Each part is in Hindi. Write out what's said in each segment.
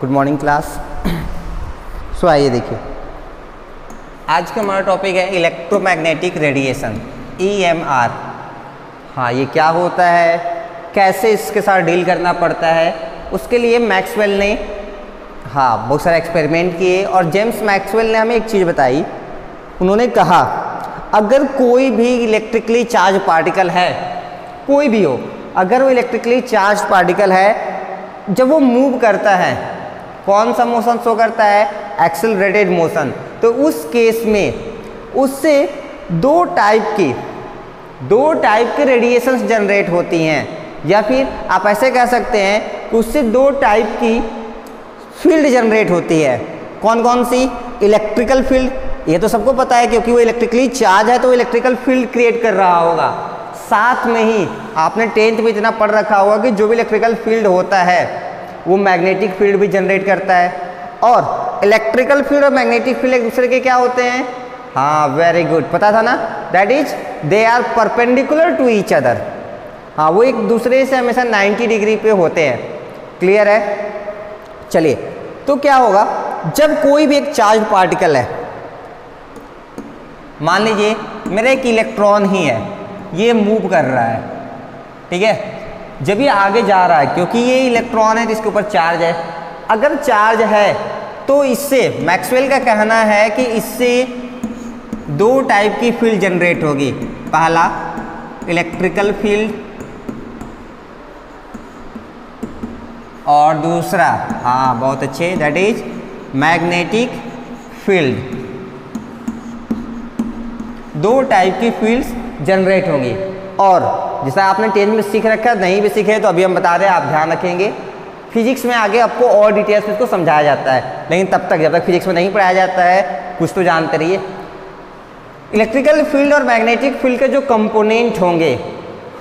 Good morning class. सो आइए देखिए, आज का हमारा टॉपिक है इलेक्ट्रोमैग्नेटिक रेडिएशन EMR। हाँ, ये क्या होता है, कैसे इसके साथ डील करना पड़ता है, उसके लिए मैक्सवेल ने बहुत सारे एक्सपेरिमेंट किए। और जेम्स मैक्सवेल ने हमें एक चीज़ बताई, उन्होंने कहा अगर कोई भी इलेक्ट्रिकली चार्ज पार्टिकल है, कोई भी हो, अगर वो इलेक्ट्रिकली चार्ज पार्टिकल है, जब वो मूव करता है कौन सा मोशन शो करता है, एक्सेलरेटेड मोशन। तो उस केस में उससे दो टाइप के रेडिएशंस जनरेट होती हैं, या फिर आप ऐसे कह सकते हैं कि उससे दो टाइप की फील्ड जनरेट होती है। कौन कौन सी? इलेक्ट्रिकल फील्ड, ये तो सबको पता है क्योंकि वो इलेक्ट्रिकली चार्ज है तो वो इलेक्ट्रिकल फील्ड क्रिएट कर रहा होगा। साथ में ही आपने 10th में इतना पढ़ रखा होगा कि जो भी इलेक्ट्रिकल फील्ड होता है वो मैग्नेटिक फील्ड भी जनरेट करता है। और इलेक्ट्रिकल फील्ड और मैग्नेटिक फील्ड एक दूसरे के क्या होते हैं? हाँ, वेरी गुड, पता था ना, that is they are perpendicular to each other. हाँ, वो एक दूसरे से हमेशा 90 डिग्री पे होते हैं। क्लियर है? चलिए, तो क्या होगा जब कोई भी एक चार्ज पार्टिकल है, मान लीजिए मेरा एक इलेक्ट्रॉन ही है, ये मूव कर रहा है, ठीक है, जब ये आगे जा रहा है क्योंकि ये इलेक्ट्रॉन है तो इसके ऊपर चार्ज है। अगर चार्ज है तो इससे मैक्सवेल का कहना है कि इससे दो टाइप की फील्ड जनरेट होगी। पहला इलेक्ट्रिकल फील्ड और दूसरा बहुत अच्छे, दैट इज मैग्नेटिक फील्ड। दो टाइप की फील्ड्स जनरेट होंगी। और जैसा आपने 10th में सीख रखा, नहीं भी सीखे तो अभी हम बता रहे हैं, आप ध्यान रखेंगे। फिजिक्स में आगे आपको और डिटेल्स में इसको समझाया जाता है, लेकिन तब तक जब तक फिजिक्स में नहीं पढ़ाया जाता है कुछ तो जानते रहिए। इलेक्ट्रिकल फील्ड और मैग्नेटिक फील्ड के जो कंपोनेंट होंगे,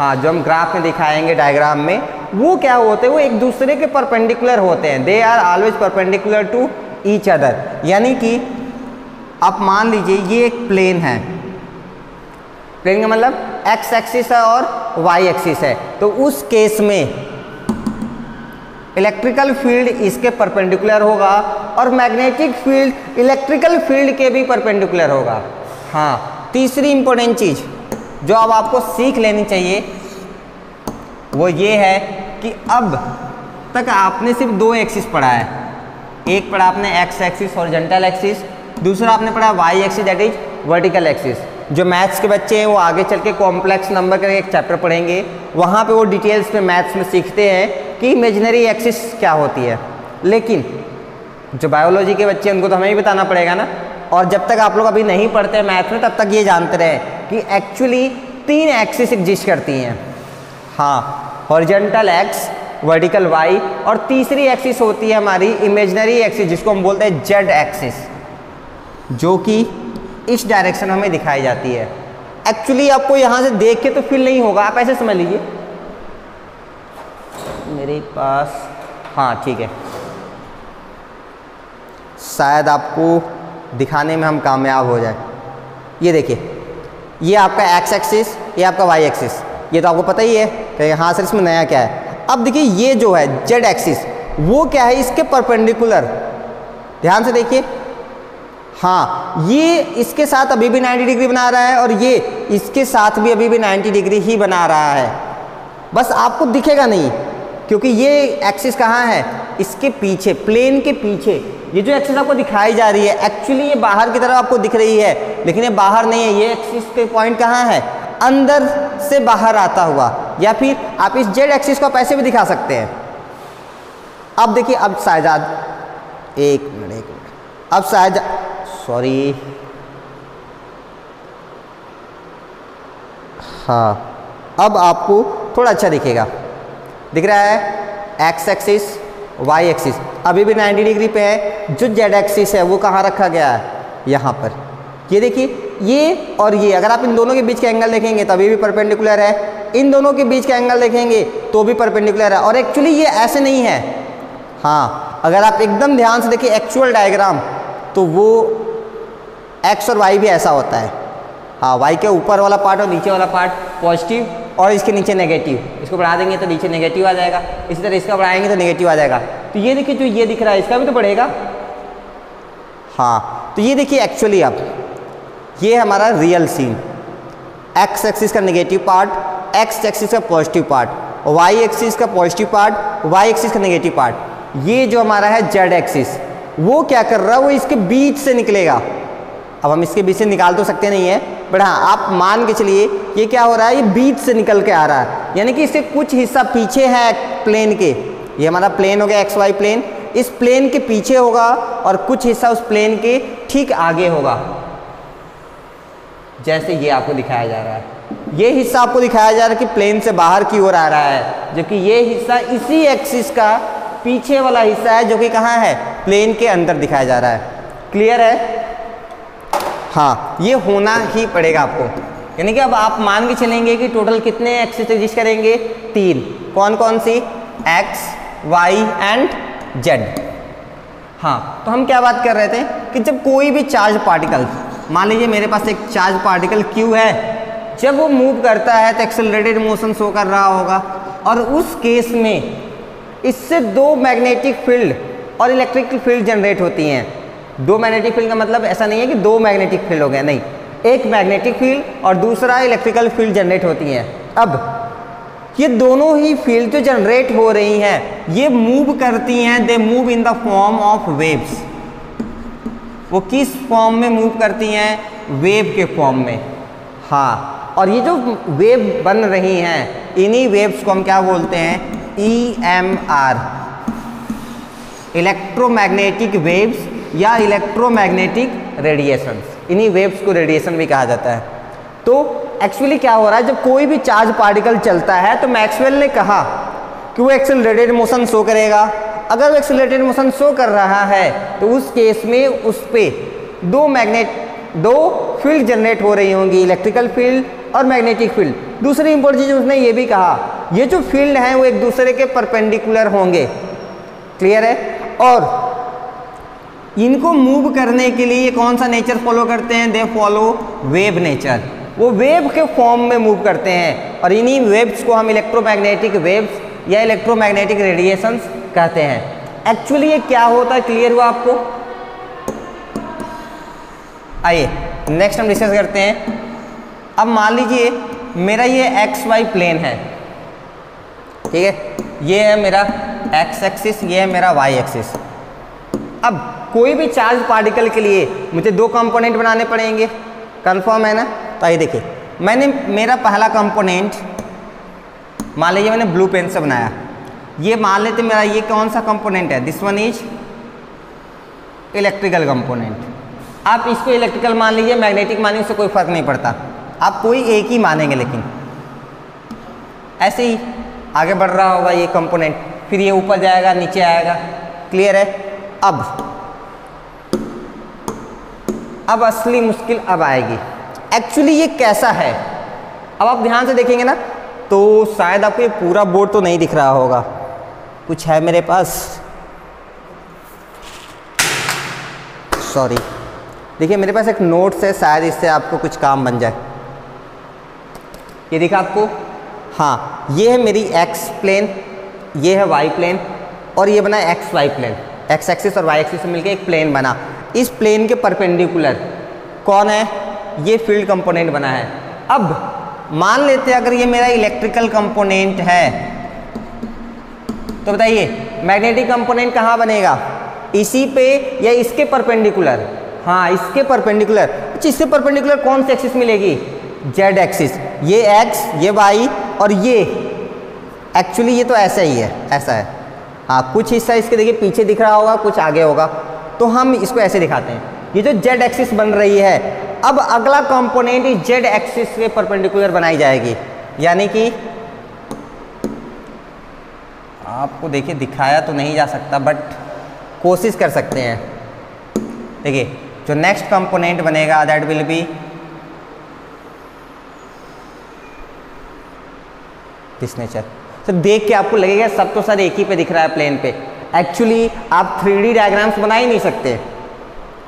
जो हम ग्राफ में दिखाएंगे, डायग्राम में, वो क्या होते हैं? वो एक दूसरे के परपेंडिकुलर होते हैं। They are always perpendicular to each other. यानी कि आप मान लीजिए ये एक प्लेन है, प्लेन का मतलब x एक्सिस है और y एक्सिस है, तो उस केस में इलेक्ट्रिकल फील्ड इसके परपेंडिकुलर होगा और मैग्नेटिक फील्ड इलेक्ट्रिकल फील्ड के भी परपेंडिकुलर होगा। तीसरी इंपॉर्टेंट चीज जो अब आपको सीख लेनी चाहिए वो ये है कि अब तक आपने सिर्फ दो एक्सिस पढ़ा है। एक पढ़ा आपने x एक्सिस हॉरिजॉन्टल एक्सिस, दूसरा आपने पढ़ा y axis that is vertical axis. जो मैथ्स के बच्चे हैं वो आगे चल के कॉम्प्लेक्स नंबर का एक चैप्टर पढ़ेंगे, वहाँ पे वो डिटेल्स में मैथ्स में सीखते हैं कि इमेजिनरी एक्सिस क्या होती है। लेकिन जो बायोलॉजी के बच्चे हैं उनको तो हमें ही बताना पड़ेगा ना। और जब तक आप लोग अभी नहीं पढ़ते मैथ्स में तब तक ये जानते रहे कि एक्चुअली 3 एक्सिस एग्जिस्ट करती हैं। हॉरिजॉन्टल एक्स, वर्टिकल वाई, और तीसरी एक्सिस होती है हमारी इमेजिनरी एक्सिस जिसको हम बोलते हैं जेड एक्सिस, जो कि इस डायरेक्शन हमें दिखाई जाती है। एक्चुअली आपको यहाँ से देख के तो फील नहीं होगा, आप ऐसे समझ लीजिए मेरे पास, ठीक है, शायद आपको दिखाने में हम कामयाब हो जाए। ये देखिए, ये आपका एक्स एक्सिस, ये आपका वाई एक्सिस, ये तो आपको पता ही है, तो यहाँ से इसमें नया क्या है। अब देखिए ये जो है जेड एक्सिस, वो क्या है, इसके परपेंडिकुलर। ध्यान से देखिए, ये इसके साथ अभी भी 90 डिग्री बना रहा है और ये इसके साथ भी अभी भी 90 डिग्री ही बना रहा है, बस आपको दिखेगा नहीं क्योंकि ये एक्सिस कहाँ है, इसके पीछे, प्लेन के पीछे। ये जो एक्सिस आपको दिखाई जा रही है एक्चुअली ये बाहर की तरफ आपको दिख रही है, लेकिन ये बाहर नहीं है। ये एक्सिस के पॉइंट कहाँ है, अंदर से बाहर आता हुआ। या फिर आप इस जेड एक्सिस को ऐसे भी दिखा सकते हैं। अब देखिए, अब शायद एक मिनट, अब शायद अब आपको थोड़ा अच्छा दिखेगा। दिख रहा है एक्स एक्सिस, वाई एक्सिस अभी भी 90 डिग्री पे है, जो जेड एक्सिस है वो कहाँ रखा गया है, यहाँ पर। ये देखिए, ये और ये, अगर आप इन दोनों के बीच का एंगल देखेंगे तो अभी भी परपेंडिकुलर है, इन दोनों के बीच का एंगल देखेंगे तो भी परपेंडिकुलर है। और एक्चुअली ये ऐसे नहीं है, अगर आप एकदम ध्यान से देखिए एक्चुअल डायग्राम, तो वो एक्स और वाई भी ऐसा होता है। वाई के ऊपर वाला पार्ट और नीचे वाला पार्ट पॉजिटिव और इसके नीचे नेगेटिव, इसको बढ़ा देंगे तो नीचे नेगेटिव आ जाएगा, इसी तरह इसका बढ़ाएंगे तो नेगेटिव आ जाएगा। तो ये देखिए जो ये दिख रहा है इसका भी तो बढ़ेगा। हाँ, तो ये देखिए एक्चुअली अब ये हमारा रियल सीन, एक्स एक्सिस का नेगेटिव पार्ट, एक्स एक्सिस का पॉजिटिव पार्ट, वाई एक्सिस का पॉजिटिव पार्ट, वाई एक्सिस का नेगेटिव पार्ट। ये जो हमारा है जेड एक्सिस, वो क्या कर रहा है, वो इसके बीच से निकलेगा। अब हम इसके बीच से निकाल तो सकते नहीं है, बट हाँ आप मान के चलिए ये क्या हो रहा है, ये बीच से निकल के आ रहा है, यानी कि इसके कुछ हिस्सा पीछे है प्लेन के। ये हमारा प्लेन हो गया एक्स वाई प्लेन, इस प्लेन के पीछे होगा और कुछ हिस्सा उस प्लेन के ठीक आगे होगा, जैसे ये आपको दिखाया जा रहा है। ये हिस्सा आपको दिखाया जा रहा है कि प्लेन से बाहर की ओर आ रहा है, जबकि ये हिस्सा इसी एक्सिस का पीछे वाला हिस्सा है जो कि कहाँ है, प्लेन के अंदर दिखाया जा रहा है। क्लियर है? हाँ, ये होना ही पड़ेगा आपको। यानी कि अब आप मान के चलेंगे कि टोटल कितने एक्सिस एग्जिस्ट करेंगे, तीन। कौन कौन सी, एक्स वाई एंड जेड। हाँ, तो हम क्या बात कर रहे थे कि जब कोई भी चार्ज पार्टिकल, मान लीजिए मेरे पास एक चार्ज पार्टिकल क्यू है, जब वो मूव करता है तो एक्सेलरेटेड मोशन शो कर रहा होगा, और उस केस में इससे दो मैग्नेटिक फील्ड और इलेक्ट्रिक फील्ड जनरेट होती हैं। दो मैग्नेटिक फील्ड का मतलब ऐसा नहीं है कि दो मैग्नेटिक फील्ड हो गया, नहीं, एक मैग्नेटिक फील्ड और दूसरा इलेक्ट्रिकल फील्ड जनरेट होती हैं। अब ये दोनों ही फील्ड जो जनरेट हो रही हैं ये मूव करती हैं, they move in the form of waves. वो किस फॉर्म में मूव करती हैं, वेव के फॉर्म में। हाँ, और ये जो वेव बन रही हैं इन्हीं वेव्स को हम क्या बोलते हैं, EMR, इलेक्ट्रोमैग्नेटिक वेव्स या इलेक्ट्रोमैग्नेटिक रेडिएशंस। इन्हीं वेव्स को रेडिएशन भी कहा जाता है। तो एक्चुअली क्या हो रहा है, जब कोई भी चार्ज पार्टिकल चलता है तो मैक्सवेल ने कहा कि वो एक्सेलरेटेड मोशन शो करेगा। अगर वो एक्सेलरेटेड मोशन शो कर रहा है तो उस केस में उस पर दो फील्ड जनरेट हो रही होंगी, इलेक्ट्रिकल फील्ड और मैग्नेटिक फील्ड। दूसरी इंपॉर्टेंट चीज़ उसने ये भी कहा, ये जो फील्ड हैं वो एक दूसरे के परपेंडिकुलर होंगे। क्लियर है? और इनको मूव करने के लिए कौन सा नेचर फॉलो करते हैं, दे फॉलो वेव नेचर। वो वेव के फॉर्म में मूव करते हैं और इन्हीं वेव्स को हम इलेक्ट्रोमैग्नेटिक वेव्स या इलेक्ट्रोमैग्नेटिक रेडिएशंस कहते हैं। एक्चुअली ये क्या होता है, क्लियर हुआ आपको? आइए नेक्स्ट हम डिस्कस करते हैं। अब मान लीजिए मेरा ये एक्स वाई प्लेन है, ठीक है, ये है मेरा एक्स एक्सिस, ये है मेरा वाई एक्सिस। अब कोई भी चार्ज पार्टिकल के लिए मुझे दो कंपोनेंट बनाने पड़ेंगे, कंफर्म है ना? तो आइए देखिए, मैंने मेरा पहला कंपोनेंट मान लीजिए मैंने ब्लू पेन से बनाया, ये मान लेते मेरा ये कौन सा कंपोनेंट है, this one is electrical component. आप इसको इलेक्ट्रिकल मान लीजिए, मैग्नेटिक मानिए, उससे कोई फर्क नहीं पड़ता, आप कोई एक ही मानेंगे। लेकिन ऐसे ही आगे बढ़ रहा होगा ये कंपोनेंट, फिर ये ऊपर जाएगा, नीचे आएगा। क्लियर है? अब असली मुश्किल अब आएगी। एक्चुअली ये कैसा है, अब आप ध्यान से देखेंगे ना तो शायद आपको ये पूरा बोर्ड तो नहीं दिख रहा होगा, कुछ है मेरे पास, सॉरी। देखिए मेरे पास एक नोट्स है, शायद इससे आपको कुछ काम बन जाए। ये दिखा आपको? हाँ, ये है मेरी एक्स प्लेन, ये है वाई प्लेन और ये बना X Y plane. X axis और वाई एक्सिस से मिलकर एक प्लेन बना। इस प्लेन के परपेंडिकुलर कौन है, ये फील्ड कंपोनेंट बना है। अब मान लेते हैं अगर ये मेरा इलेक्ट्रिकल कंपोनेंट है तो बताइए मैग्नेटिक कंपोनेंट कहाँ बनेगा, इसी पे या इसके परपेंडिकुलर? हाँ, इसके परपेंडिकुलर। अच्छा, इसके परपेंडिकुलर कौन सी एक्सिस मिलेगी, जेड एक्सिस। ये एक्स, ये वाई और ये एक्चुअली ये तो ऐसा ही है, ऐसा है। हाँ, कुछ हिस्सा इसके देखिए पीछे दिख रहा होगा, कुछ आगे होगा, तो हम इसको ऐसे दिखाते हैं। ये जो जेड एक्सिस बन रही है, अब अगला कंपोनेंट इस जेड एक्सिस के परपेंडिकुलर बनाई जाएगी। यानी कि आपको देखिए दिखाया तो नहीं जा सकता बट कोशिश कर सकते हैं। देखिए जो नेक्स्ट कंपोनेंट बनेगा that will be this nature. तो देख के आपको लगेगा सब तो सर एक ही पे दिख रहा है, प्लेन पे। एक्चुअली आप 3D डायग्राम्स बना ही नहीं सकते।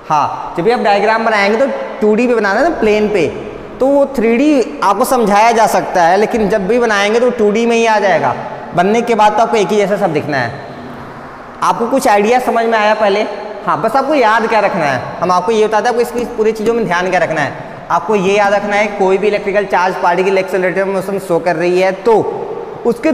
हाँ, जब भी आप डायग्राम बनाएंगे तो 2D पे बनाना है ना, प्लेन पे। तो वो 3D आपको समझाया जा सकता है, लेकिन जब भी बनाएंगे तो 2D में ही आ जाएगा। बनने के बाद तो आपको एक ही जैसा सब दिखना है। आपको कुछ आइडिया समझ में आया पहले? हाँ, बस आपको याद क्या रखना है, हम आपको ये बताते हैं। आपको इसकी पूरी चीज़ों में ध्यान क्या रखना है, आपको ये याद रखना है कोई भी electrical charge particle accelerator motion show कर रही है तो उसके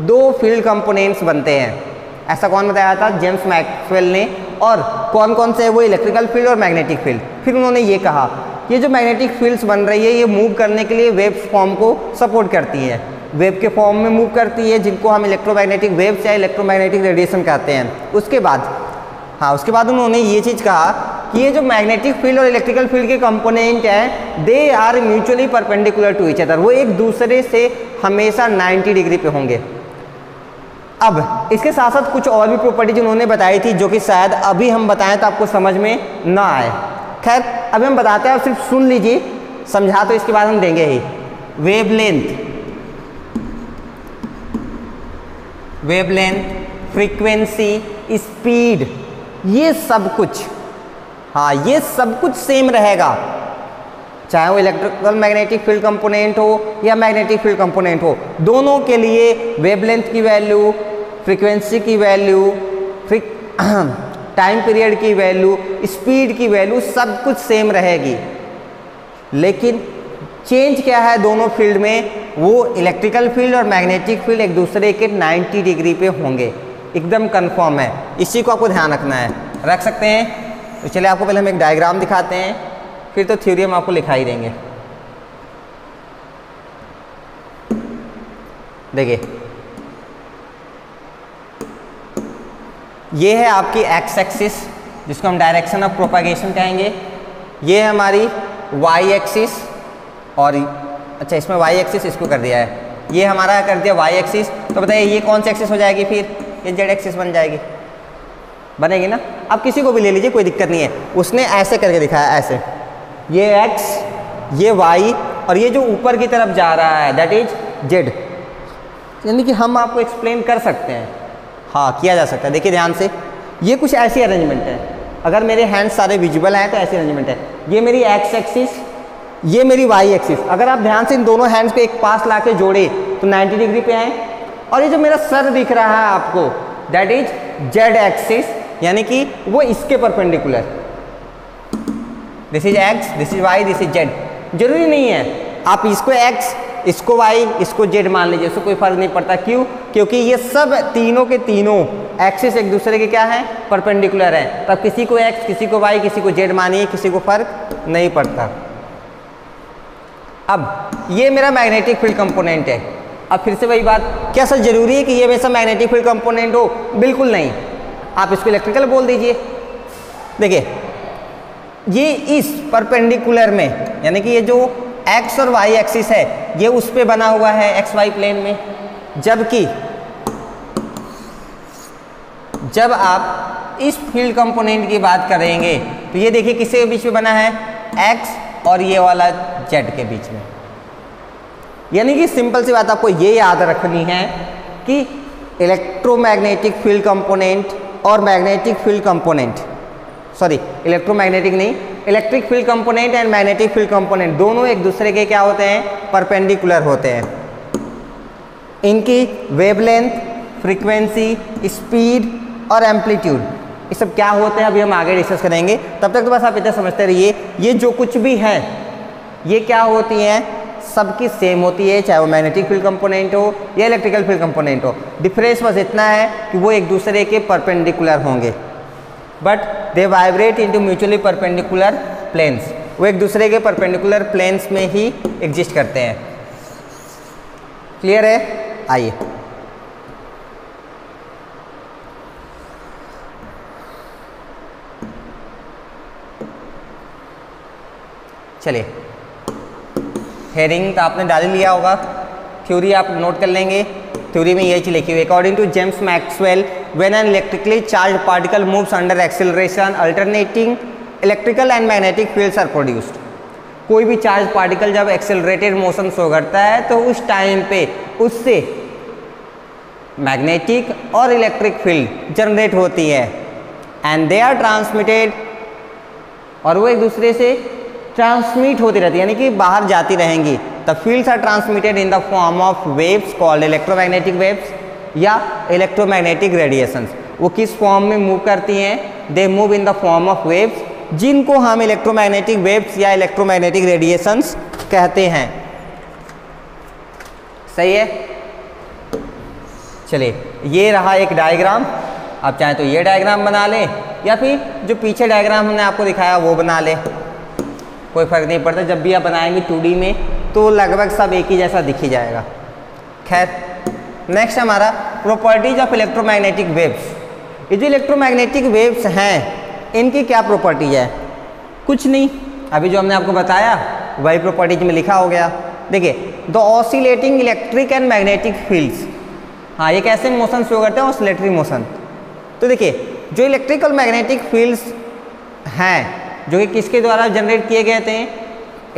दो फील्ड कंपोनेंट्स बनते हैं। ऐसा कौन बताया था? जेम्स मैक्सवेल ने। और कौन कौन से है वो? इलेक्ट्रिकल फील्ड और मैग्नेटिक फील्ड। फिर उन्होंने ये कहा ये जो मैग्नेटिक फील्ड्स बन रही है ये मूव करने के लिए वेव फॉर्म को सपोर्ट करती है, वेव के फॉर्म में मूव करती है जिनको हम इलेक्ट्रोमैग्नेटिक वेव्स या इलेक्ट्रोमैग्नेटिक रेडिएशन कहते हैं। उसके बाद उन्होंने ये चीज़ कहा कि ये जो मैग्नेटिक फील्ड और इलेक्ट्रिकल फील्ड के कंपोनेंट हैं they are mutually perpendicular to each other, वो एक दूसरे से हमेशा 90 डिग्री पे होंगे। अब इसके साथ साथ कुछ और भी प्रॉपर्टीज उन्होंने बताई थी जो कि शायद अभी हम बताएं तो आपको समझ में ना आए। खैर अभी हम बताते हैं, आप सिर्फ सुन लीजिए, समझा तो इसके बाद हम देंगे ही। वेवलेंथ, फ्रीक्वेंसी, स्पीड, ये सब कुछ, हाँ ये सब कुछ सेम रहेगा, चाहे वो इलेक्ट्रिकल मैग्नेटिक फील्ड कंपोनेंट हो या मैग्नेटिक फील्ड कंपोनेंट हो। दोनों के लिए वेवलेंथ की वैल्यू, फ्रीक्वेंसी की वैल्यू, टाइम पीरियड की वैल्यू, स्पीड की वैल्यू, सब कुछ सेम रहेगी। लेकिन चेंज क्या है दोनों फील्ड में? वो इलेक्ट्रिकल फील्ड और मैग्नेटिक फील्ड एक दूसरे के 90 डिग्री पे होंगे, एकदम कन्फर्म है। इसी को आपको ध्यान रखना है, रख सकते हैं। तो चलिए आपको पहले हम एक डायग्राम दिखाते हैं, फिर तो थ्योरी हम आपको लिखा ही देंगे। देखिए ये है आपकी एक्स एक्सिस जिसको हम डायरेक्शन ऑफ प्रोपागेशन कहेंगे, ये है हमारी वाई एक्सिस, और अच्छा इसमें वाई एक्सिस इसको कर दिया है, ये हमारा कर दिया वाई एक्सिस। तो बताइए ये कौन सी एक्सिस हो जाएगी? फिर ये जेड एक्सिस बन जाएगी, बनेगी ना। आप किसी को भी ले लीजिए, कोई दिक्कत नहीं है। उसने ऐसे करके दिखाया, ऐसे ये x, ये y, और ये जो ऊपर की तरफ जा रहा है दैट इज z, यानी कि हम आपको एक्सप्लेन कर सकते हैं, हाँ किया जा सकता है। देखिए ध्यान से, ये कुछ ऐसी अरेंजमेंट है, अगर मेरे हैंड सारे विजिबल हैं तो ऐसी अरेंजमेंट है। ये मेरी x एक्सिस, ये मेरी y एक्सिस। अगर आप ध्यान से इन दोनों हैंड्स पे एक पास ला के जोड़े तो 90 डिग्री पे हैं। और ये जो मेरा सर दिख रहा है आपको दैट इज z एक्सिस, यानी कि वो इसके perpendicular. This is x, this is y, this is z। जरूरी नहीं है आप इसको x, इसको y, इसको z मान लीजिए, उसको कोई फर्क नहीं पड़ता। क्यों? क्योंकि ये सब तीनों के तीनों एक्सिस एक दूसरे के क्या हैं? परपेंडिकुलर हैं। तब किसी को x, किसी को y, किसी को z मानिए, किसी को फर्क नहीं पड़ता। अब ये मेरा मैग्नेटिक फील्ड कंपोनेंट है। अब फिर से वही बात, क्या सर जरूरी है कि ये वैसा मैग्नेटिक फील्ड कंपोनेंट हो? बिल्कुल नहीं, आप इसको इलेक्ट्रिकल बोल दीजिए। देखिए ये इस परपेंडिकुलर में, यानी कि ये जो x और y एक्सिस है ये उस पे बना हुआ है एक्स वाई प्लेन में, जबकि जब आप इस फील्ड कंपोनेंट की बात करेंगे तो ये देखिए किसके बीच में बना है? x और ये वाला z के बीच में। यानी कि सिंपल सी बात आपको ये याद रखनी है कि इलेक्ट्रोमैग्नेटिक फील्ड कंपोनेंट और magnetic field component, sorry electromagnetic नहीं, electric field component and magnetic field component दोनों एक दूसरे के क्या होते हैं? परपेंडिकुलर होते हैं। इनकी वेवलेंथ, फ्रीक्वेंसी, स्पीड और एम्पलीट्यूड, ये सब क्या होते हैं अभी हम आगे डिस्कस करेंगे। तब तक तो बस आप इतना समझते रहिए, ये जो कुछ भी है ये क्या होती हैं? सबकी सेम होती है, चाहे वो मैग्नेटिक फील्ड कंपोनेंट हो या इलेक्ट्रिकल फील्ड कंपोनेंट हो। डिफरेंस बस इतना है कि वो एक दूसरे के परपेंडिकुलर होंगे, but they vibrate into mutually perpendicular planes, वो एक दूसरे के परपेंडिकुलर प्लेन्स में ही एग्जिस्ट करते हैं। क्लियर है? आइए चलिए, हेरिंग तो आपने डाल लिया होगा, थ्योरी आप नोट कर लेंगे। थ्योरी में ये चीज़ लिखी हुई है, according to James Maxwell When an electrically charged particle moves under acceleration, alternating electrical and magnetic fields are produced. कोई भी चार्ज पार्टिकल जब एक्सेलरेटेड मोशन शो करता है तो उस टाइम पे उससे मैग्नेटिक और इलेक्ट्रिक फील्ड जनरेट होती है, एंड दे आर ट्रांसमिटेड, और वो एक दूसरे से ट्रांसमिट होती रहती है, यानी कि बाहर जाती रहेंगी। The fields are transmitted in the form of waves called electromagnetic waves या इलेक्ट्रोमैग्नेटिक रेडिएशंस। वो किस फॉर्म में मूव करती हैं? They move in the form of waves, जिनको हम इलेक्ट्रोमैग्नेटिक वेव्स या इलेक्ट्रोमैग्नेटिक रेडिएशंस कहते हैं। सही है। चलिए, ये रहा एक डायग्राम। आप चाहें तो ये डायग्राम बना लें या फिर जो पीछे डायग्राम हमने आपको दिखाया वो बना लें, कोई फ़र्क नहीं पड़ता। जब भी आप बनाएंगे 2D में तो लगभग सब एक ही जैसा दिख ही जाएगा। खैर, नेक्स्ट हमारा प्रॉपर्टीज ऑफ इलेक्ट्रोमैग्नेटिक वेव्स। ये जो इलेक्ट्रोमैग्नेटिक वेव्स हैं इनकी क्या प्रॉपर्टीज है? कुछ नहीं, अभी जो हमने आपको बताया वही प्रॉपर्टीज में लिखा हो गया। देखिए, the oscillating electric and magnetic fields. हाँ, ये कैसे मोशन शो करते हैं? Oscillatory motion. तो देखिए, जो इलेक्ट्रिकल मैग्नेटिक फील्ड्स हैं जो कि किसके द्वारा जनरेट किए गए थे?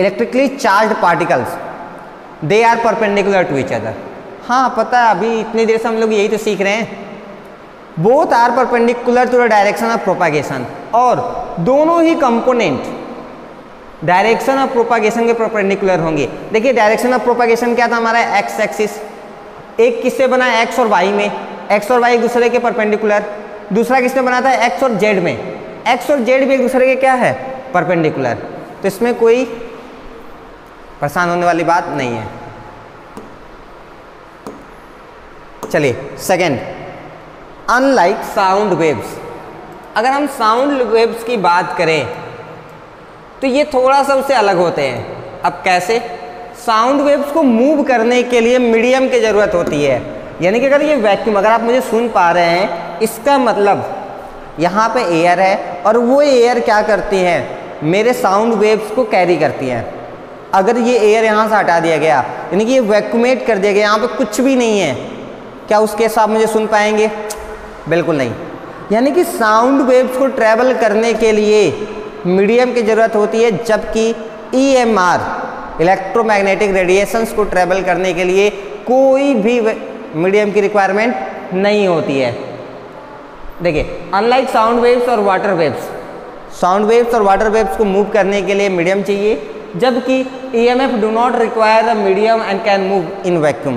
Electrically charge particles. They are perpendicular to each other. हाँ, पता है, अभी इतनी देर से हम लोग यही तो सीख रहे हैं। Both are perpendicular to the direction of propagation, और दोनों ही कंपोनेंट डायरेक्शन ऑफ प्रोपागेशन के परपेंडिकुलर होंगे। देखिए, डायरेक्शन ऑफ प्रोपागेशन क्या था हमारा? X axis. एक किससे बना? एक्स और वाई में। एक्स और वाई एक दूसरे के परपेंडिकुलर। दूसरा किसने बना था? एक्स और जेड में। एक्स और जेड भी एक दूसरे के क्या है? परपेंडिकुलर। तो इसमें कोई परेशान होने वाली बात नहीं है। चलिए, सेकेंड, अनलाइक साउंड वेव्स। अगर हम साउंड वेव्स की बात करें तो ये थोड़ा सा उससे अलग होते हैं। अब कैसे? साउंड वेव्स को मूव करने के लिए मीडियम की ज़रूरत होती है, यानी कि अगर ये वैक्यूम, अगर आप मुझे सुन पा रहे हैं, इसका मतलब यहाँ पे एयर है और वो एयर क्या करती है? मेरे साउंड वेव्स को कैरी करती है। अगर ये एयर यहाँ से हटा दिया गया, यानी कि ये वैक्यूमेट कर दिया गया, यहाँ पे कुछ भी नहीं है, क्या उसके साथ मुझे सुन पाएंगे? बिल्कुल नहीं। यानी कि साउंड वेव्स को ट्रैवल करने के लिए मीडियम की ज़रूरत होती है, जबकि EMR इलेक्ट्रोमैग्नेटिक रेडिएशंस को ट्रैवल करने के लिए कोई भी मीडियम की रिक्वायरमेंट नहीं होती है। देखिए, अनलाइक साउंड वेव्स और वाटर वेव्स, साउंड वेव्स और वाटर वेव्स को मूव करने के लिए मीडियम चाहिए, जबकि EMF do not require the medium and can move in vacuum.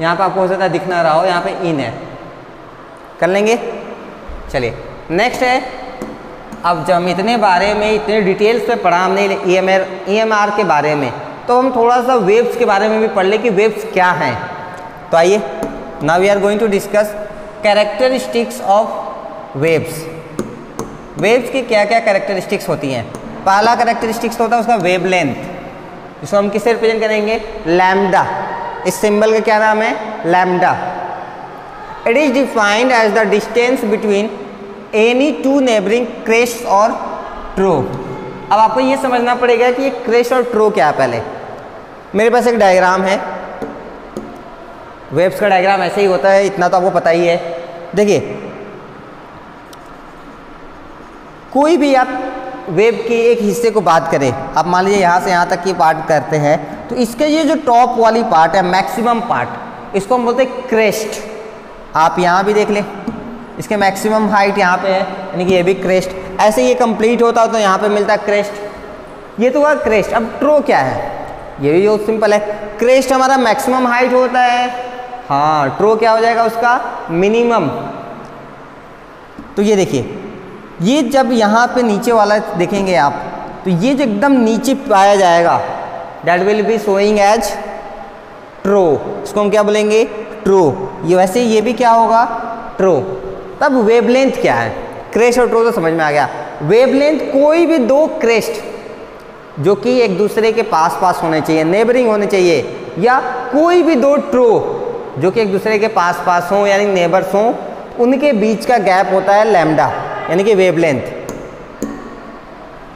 यहाँ पर आपको हो सकता है दिख ना रहा हो, यहाँ पे इन है, कर लेंगे। चलिए, नेक्स्ट है, अब जब हम इतने बारे में, इतने डिटेल्स पे पढ़ा हमने EMR के बारे में, तो हम थोड़ा सा वेव्स के बारे में भी पढ़ लें कि वेव्स क्या हैं। तो आइए, now we are going to discuss characteristics of waves. Waves की क्या क्या कैरेक्टरिस्टिक्स होती हैं? पहला कैरेक्टरिस्टिक्स होता है उसका वेव लेंथ, जिसको हम किससे रिप्रेजेंट करेंगे? लैम्डा। इस सिंबल का क्या नाम है? Lambda. It is defined as the distance between any two neighbouring crest और ट्रो। अब आपको ये समझना पड़ेगा कि ये क्रेस्ट और ट्रो क्या है। पहले मेरे पास एक डायग्राम है, वेव्स का डायग्राम ऐसे ही होता है, इतना तो आपको पता ही है। देखिए, कोई भी आप वेव के एक हिस्से को बात करें, आप मान लीजिए यहाँ से यहाँ तक की पार्ट करते हैं, तो इसके ये जो टॉप वाली पार्ट है, मैक्सिमम पार्ट, इसको हम बोलते हैं क्रेस्ट। आप यहाँ भी देख लें, इसके मैक्सिमम हाइट यहाँ पे है, यानी कि ये भी क्रेस्ट। ऐसे ये कंप्लीट होता है तो यहाँ पे मिलता है क्रेस्ट। ये तो हुआ क्रेस्ट। अब ट्रो क्या है? ये भी बहुत सिंपल है, क्रेस्ट हमारा मैक्सिमम हाइट होता है, हाँ, ट्रो क्या हो जाएगा उसका? मिनिमम। तो ये देखिए, ये जब यहाँ पे नीचे वाला देखेंगे आप, तो ये जो एकदम नीचे पाया जाएगा, that will be showing as trough. इसको हम क्या बोलेंगे? ट्रो। ये वैसे ये भी क्या होगा? ट्रो। तब वेवलेंथ क्या है? क्रेस्ट और ट्रो तो समझ में आ गया। वेवलेंथ, कोई भी दो क्रेस्ट जो कि एक दूसरे के पास पास होने चाहिए, नेबरिंग होने चाहिए, या कोई भी दो ट्रो जो कि एक दूसरे के पास पास हों, यानी नेबर्स हों, उनके बीच का गैप होता है लैम्डा, यानी कि वेवलेंथ।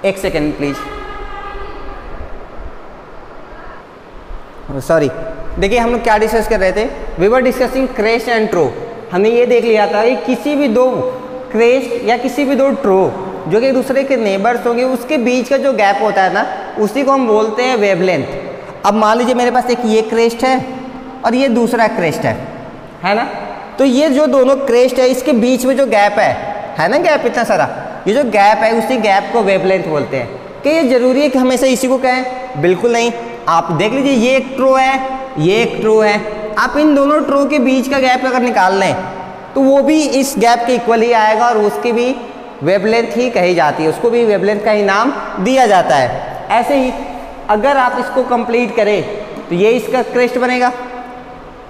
एक सेकेंड प्लीज, सॉरी। देखिए, हम लोग क्या डिस्कस कर रहे थे? We were discussing crest and trough. हमने ये देख लिया था कि किसी भी दो क्रेस्ट या किसी भी दो ट्रो जो कि एक दूसरे के नेबर्स होंगे, उसके बीच का जो गैप होता है ना, उसी को हम बोलते हैं वेवलेंथ। अब मान लीजिए मेरे पास एक ये क्रेस्ट है और ये दूसरा क्रेस्ट है ना, तो ये जो दोनों क्रेस्ट है, इसके बीच में जो गैप है ना, गैप इतना सारा, ये जो गैप है, उसी गैप को वेवलेंथ बोलते हैं। क्या ये जरूरी है कि हमेशा इसी को कहें? बिल्कुल नहीं। आप देख लीजिए ये एक ट्रो है, ये एक ट्रो है, आप इन दोनों ट्रो के बीच का गैप अगर निकाल लें तो वो भी इस गैप के इक्वल ही आएगा और उसकी भी वेवलेंथ ही कही जाती है, उसको भी वेवलेंथ का ही नाम दिया जाता है। ऐसे ही अगर आप इसको कंप्लीट करें तो ये इसका क्रेस्ट बनेगा,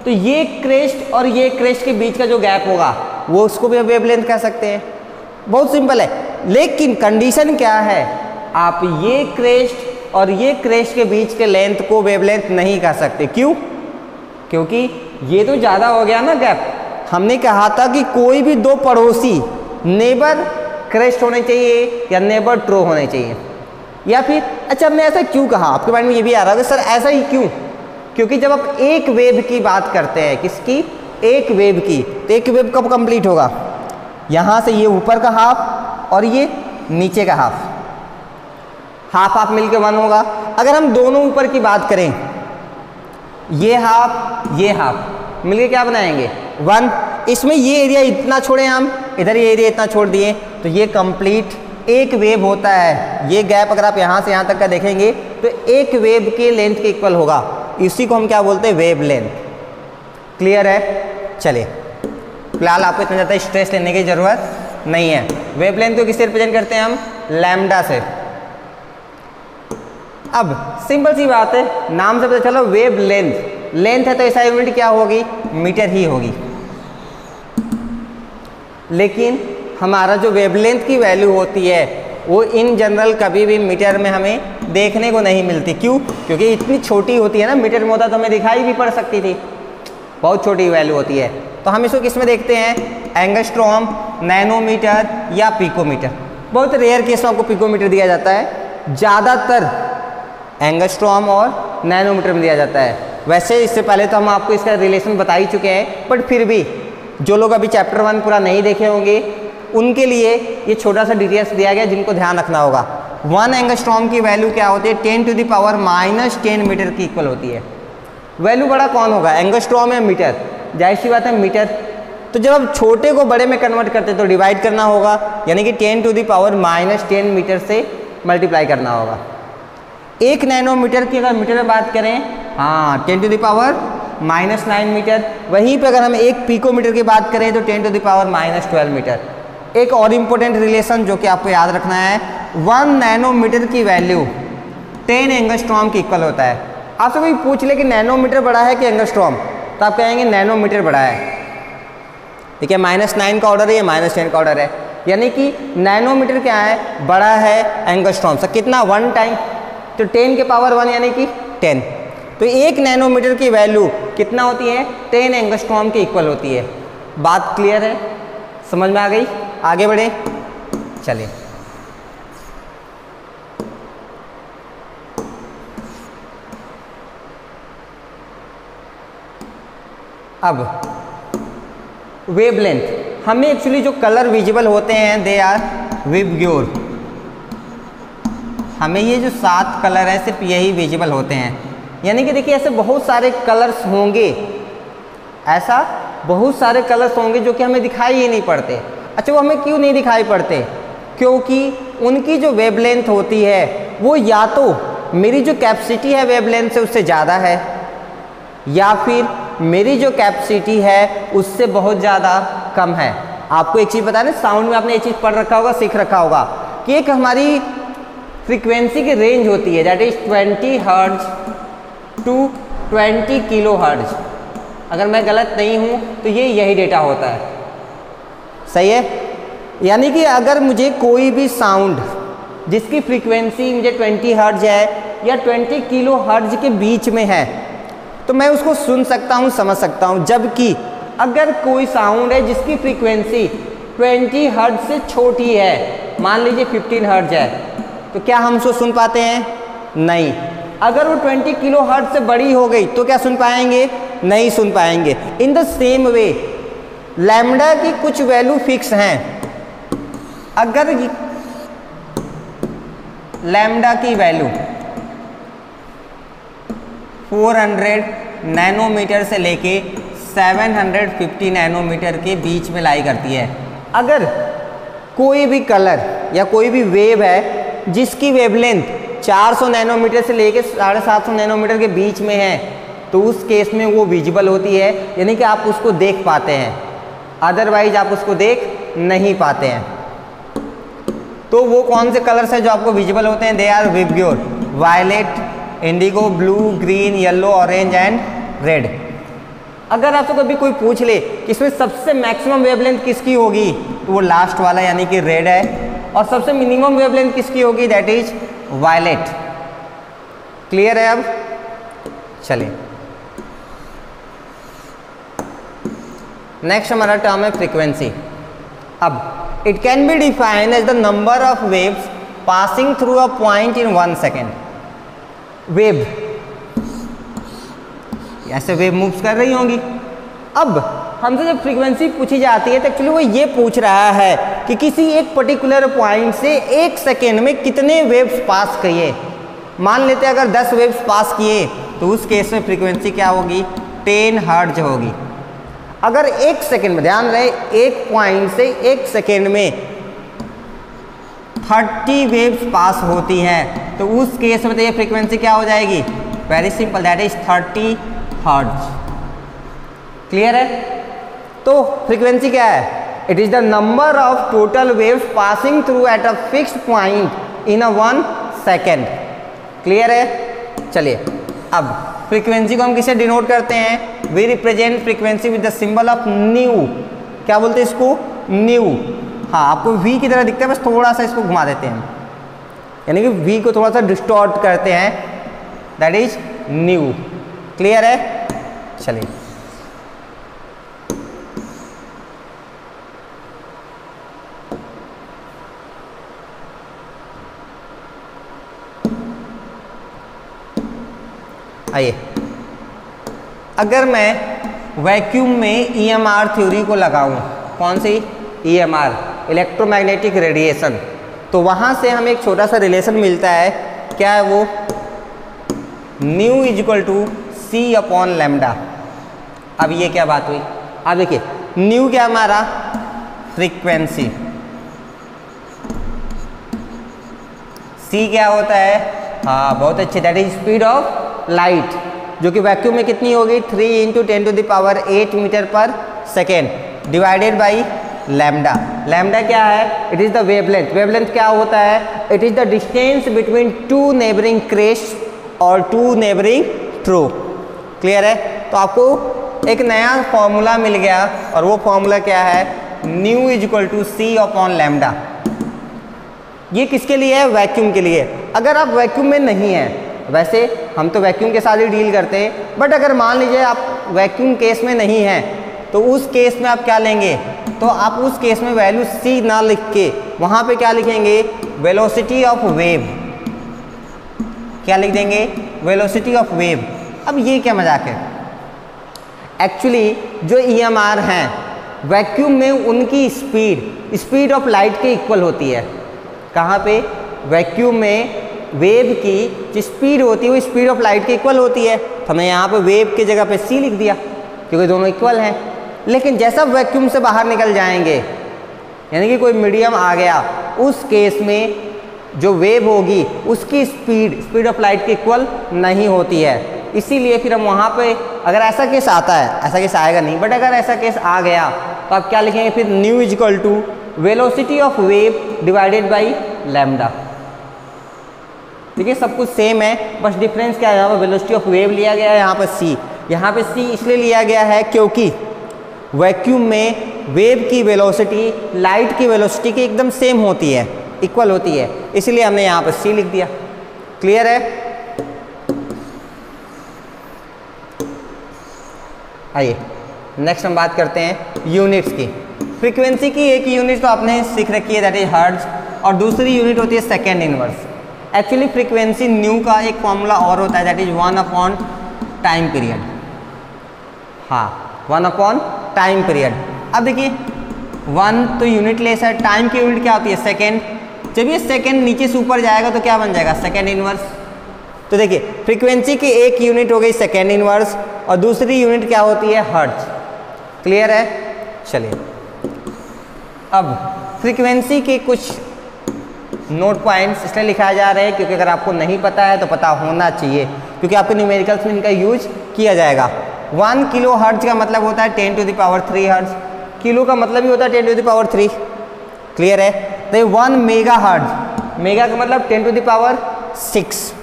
तो ये क्रेस्ट और ये क्रेस्ट के बीच का जो गैप होगा वो उसको भी वेवलेंथ कह सकते हैं। बहुत सिंपल है, लेकिन कंडीशन क्या है, आप ये क्रेस्ट और ये क्रेस्ट के बीच के लेंथ को वेवलेंथ नहीं कह सकते। क्यों? क्योंकि ये तो ज़्यादा हो गया ना गैप। हमने कहा था कि कोई भी दो पड़ोसी नेबर क्रेस्ट होने चाहिए या नेबर ट्रो होने चाहिए। या फिर अच्छा हमने ऐसा क्यों कहा, आपके माइंड में ये भी आ रहा होगा सर ऐसा ही क्यों? क्योंकि जब आप एक वेव की बात करते हैं, किसकी? एक वेव की, तो एक वेव कब कंप्लीट होगा? यहाँ से ये ऊपर का हाफ और ये नीचे का हाफ, हाफ हाफ मिलके वन होगा। अगर हम दोनों ऊपर की बात करें, ये हाफ मिलके क्या बनाएंगे? वन। इसमें ये एरिया इतना छोड़े हम, इधर ये एरिया इतना छोड़ दिए, तो ये कंप्लीट एक वेव होता है। ये गैप अगर आप यहाँ से यहाँ तक का देखेंगे तो एक वेव के लेंथ के इक्वल होगा। इसी को हम क्या बोलते हैं? Wave length. क्लियर है? चलिए, फिलहाल आपको इतना ज़्यादा स्ट्रेस लेने की ज़रूरत नहीं है। वेव लेंथ को किससे रिप्रेजेंट करते हैं हम? लैम्डा से। अब सिंपल सी बात है, नाम से पता चला वेव लेंथ, लेंथ है तो ऐसा यूनिट क्या होगी? मीटर ही होगी। लेकिन हमारा जो वेवलेंथ की वैल्यू होती है वो इन जनरल कभी भी मीटर में हमें देखने को नहीं मिलती। क्यों? क्योंकि इतनी छोटी होती है ना, मीटर में होता तो हमें दिखाई भी पड़ सकती थी, बहुत छोटी वैल्यू होती है। तो हम इसको किस में देखते हैं? एंगस्ट्रॉम, नैनोमीटर या पिकोमीटर। बहुत रेयर केस में आपको पिकोमीटर दिया जाता है, ज़्यादातर एंगस्ट्रॉम और नैनोमीटर में दिया जाता है। वैसे इससे पहले तो हम आपको इसका रिलेशन बता ही चुके हैं, बट फिर भी जो लोग अभी चैप्टर 1 पूरा नहीं देखे होंगे उनके लिए ये छोटा सा डिटेल्स दिया गया जिनको ध्यान रखना होगा। 1 एंगस्ट्रॉम की वैल्यू क्या होती है? 10⁻¹⁰ मीटर की इक्वल होती है। वैल्यू बड़ा कौन होगा, एंगस्ट्रॉम या मीटर? जाहिर सी बात है मीटर। तो जब आप छोटे को बड़े में कन्वर्ट करते तो डिवाइड करना होगा, यानी कि 10⁻¹⁰ मीटर से मल्टीप्लाई करना होगा। 1 नैनोमीटर की अगर मीटर में बात करें, हाँ, 10⁻⁹ मीटर। वहीं पर अगर हम 1 पिकोमीटर की बात करें तो 10⁻¹2 मीटर। एक और इम्पोर्टेंट रिलेशन जो कि आपको याद रखना है, 1 नैनोमीटर की वैल्यू 10 एंगस्ट्रॉम के इक्वल होता है। आपसे कोई पूछ ले कि नैनोमीटर बड़ा है कि एंगस्ट्रॉम, तो आप कहेंगे नैनोमीटर बड़ा है। ठीक है, -9 का ऑर्डर है, -10 का ऑर्डर है, यानी कि नैनोमीटर क्या है? बड़ा है एंगस्ट्रॉम से। कितना? 1 टाइम, तो 10⁻1 यानी कि 10। तो 1 नैनोमीटर की वैल्यू कितना होती है? 10 एंगस्ट्रॉम के इक्वल होती है। बात क्लियर है? समझ में आ गई? आगे बढ़े, चलिए। अब वेवलेंथ, हमें एक्चुअली जो कलर विजिबल होते हैं दे आर विबग्योर। हमें ये जो 7 कलर है सिर्फ यही विजिबल होते हैं। यानी कि देखिए ऐसे बहुत सारे कलर्स होंगे, ऐसा बहुत सारे कलर्स होंगे जो कि हमें दिखाई ही नहीं पड़ते। अच्छा, वो हमें क्यों नहीं दिखाई पड़ते? क्योंकि उनकी जो वेवलेंथ होती है वो या तो मेरी जो कैपेसिटी है वेवलेंथ से उससे ज़्यादा है, या फिर मेरी जो कैपेसिटी है उससे बहुत ज़्यादा कम है। आपको एक चीज़ पता है ना, साउंड में आपने ये चीज़ पढ़ रखा होगा, सीख रखा होगा कि एक हमारी फ्रीक्वेंसी की रेंज होती है, that is 20 hertz to 20 kilo hertz. अगर मैं गलत नहीं हूँ तो ये यही डेटा होता है, सही है? यानी कि अगर मुझे कोई भी साउंड जिसकी फ्रीक्वेंसी मुझे 20 हर्ट्ज है या 20 किलो हर्ट्ज के बीच में है तो मैं उसको सुन सकता हूँ, समझ सकता हूँ। जबकि अगर कोई साउंड है जिसकी फ्रीक्वेंसी 20 हर्ट्ज से छोटी है, मान लीजिए 15 हर्ट्ज है, तो क्या हम उसको सुन पाते हैं? नहीं। अगर वो 20 किलो हर्ट्ज से बड़ी हो गई तो क्या सुन पाएंगे? नहीं सुन पाएंगे। In the same way lambda की कुछ वैल्यू फिक्स हैं। अगर लैम्डा की वैल्यू 400 नैनोमीटर से लेके 750 नैनोमीटर के बीच में लाई करती है। अगर कोई भी कलर या कोई भी वेव है जिसकी वेवलेंथ 400 नैनोमीटर से लेकर 750 नैनोमीटर के बीच में है तो उस केस में वो विजिबल होती है, यानी कि आप उसको देख पाते हैं, अदरवाइज आप उसको देख नहीं पाते हैं। तो वो कौन से कलर्स हैं जो आपको विजिबल होते हैं? They are VIBGYOR, violet, indigo, blue, green, yellow, orange and red. अगर आपको कभी कोई पूछ ले कि इसमें सबसे मैक्सिमम वेवलेंथ किसकी होगी तो वो लास्ट वाला यानी कि रेड है, और सबसे मिनिमम वेवलेंथ किसकी होगी? That is violet. क्लियर है? अब चलिए नेक्स्ट हमारा टर्म है फ्रीक्वेंसी। अब It can be defined as the number of waves passing through a point in 1 second. Wave, ऐसे वेव मूव्स कर रही होंगी। अब हमसे जब फ्रीक्वेंसी पूछी जाती है तो एक्चुअली वो ये पूछ रहा है कि किसी एक पर्टिकुलर पॉइंट से एक सेकेंड में कितने वेव्स पास किए। मान लेते हैं अगर 10 वेव्स पास किए तो उस केस में फ्रीक्वेंसी क्या होगी? 10 हर्ट्ज होगी। अगर एक सेकेंड में, ध्यान रहे, एक पॉइंट से एक सेकेंड में 30 वेव्स पास होती हैं तो उस केस में तो ये फ्रीक्वेंसी क्या हो जाएगी? Very simple, that is 30 hertz. Clear है? तो फ्रीक्वेंसी क्या है? It is the number of total waves passing through at a fixed point in a 1 second. Clear है? चलिए अब फ्रीक्वेंसी को हम किसे डिनोट करते हैं? We represent frequency with the symbol of nu. क्या बोलते हैं इसको? न्यू। हाँ, आपको वी की तरह दिखता है, बस थोड़ा सा इसको घुमा देते हैं, यानी कि वी को थोड़ा सा डिस्टॉर्ट करते हैं, दैट इज न्यू। क्लियर है? चलिए आइए, अगर मैं वैक्यूम में EMR थ्योरी को लगाऊं, कौन सी? EMR, इलेक्ट्रोमैग्नेटिक रेडिएशन, तो वहाँ से हमें एक छोटा सा रिलेशन मिलता है। क्या है वो? Nu is equal to C upon lambda. अब ये क्या बात हुई? अब देखिए, न्यू क्या हमारा? फ्रीक्वेंसी। सी क्या होता है? हाँ, बहुत अच्छे, that is speed of light, जो कि वैक्यूम में कितनी होगी? 3 × 10⁸ मीटर पर second divided by lambda. Lambda क्या है? It is the wavelength. Wavelength क्या होता है? It is the distance between 2 neighbouring crest और 2 नेबरिंग थ्रो। क्लियर है? तो आपको एक नया फॉर्मूला मिल गया और वो फॉर्मूला क्या है? Nu is equal to C upon lambda. ये किसके लिए है? वैक्यूम के लिए। अगर आप वैक्यूम में नहीं हैं, वैसे हम तो वैक्यूम के साथ ही डील करते हैं, बट अगर मान लीजिए आप वैक्यूम केस में नहीं हैं तो उस केस में आप क्या लेंगे? तो आप उस केस में वैल्यू सी ना लिख के वहाँ पे क्या लिखेंगे? Velocity of wave. क्या लिख देंगे? Velocity of wave. अब ये क्या मजाक है? एक्चुअली जो EMR हैं वैक्यूम में उनकी स्पीड स्पीड ऑफ लाइट के इक्वल होती है। कहाँ पे? वैक्यूम में वेव की जो स्पीड होती है वो स्पीड ऑफ लाइट के इक्वल होती है। तो हमने यहाँ पे वेव की जगह पे सी लिख दिया क्योंकि दोनों इक्वल हैं। लेकिन जैसा वैक्यूम से बाहर निकल जाएंगे, यानी कि कोई मीडियम आ गया, उस केस में जो वेव होगी उसकी स्पीड स्पीड ऑफ लाइट के इक्वल नहीं होती है। इसीलिए फिर हम वहाँ पे, अगर ऐसा केस आता है, ऐसा केस आएगा नहीं, बट अगर ऐसा केस आ गया तो आप क्या लिखेंगे फिर? Nu is equal to velocity of wave divided by lambda. देखिए सब कुछ सेम है, बस डिफरेंस क्या है? यहाँ पर वेलोसिटी ऑफ वेव लिया गया है, यहाँ पर सी। यहाँ पे सी इसलिए लिया गया है क्योंकि वैक्यूम में वेव की वेलोसिटी लाइट की वेलोसिटी के एकदम सेम होती है, इक्वल होती है, इसलिए हमने यहाँ पर सी लिख दिया। क्लियर है? आइए नेक्स्ट हम बात करते हैं यूनिट्स की। फ्रीक्वेंसी की एक यूनिट तो आपने सीख रखी है, दैट इज हर्ट्ज, और दूसरी यूनिट होती है second inverse. Actually frequency nu का एक फॉर्मूला और होता है, that is 1 upon time period. हाँ, 1 अपॉन टाइम पीरियड। अब देखिए 1 तो यूनिट लेस है, टाइम की यूनिट क्या होती है? सेकेंड। जब ये सेकेंड नीचे से ऊपर जाएगा तो क्या बन जाएगा? Second inverse. तो देखिए फ्रीक्वेंसी की एक यूनिट हो गई सेकेंड इनवर्स और दूसरी यूनिट क्या होती है? हर्ट्ज। क्लियर है? चलिए अब फ्रीक्वेंसी के कुछ नोट पॉइंट्स इसलिए लिखाया जा रहा है क्योंकि अगर आपको नहीं पता है तो पता होना चाहिए, क्योंकि आपके न्यूमेरिकल्स में इनका यूज किया जाएगा। 1 किलो हर्ट्ज का मतलब होता है 10³ हर्ट्ज, किलो का मतलब ही होता है 10³ क्लियर है। तो 1 मेगा हर्ट्ज, मेगा का मतलब 10⁻⁶,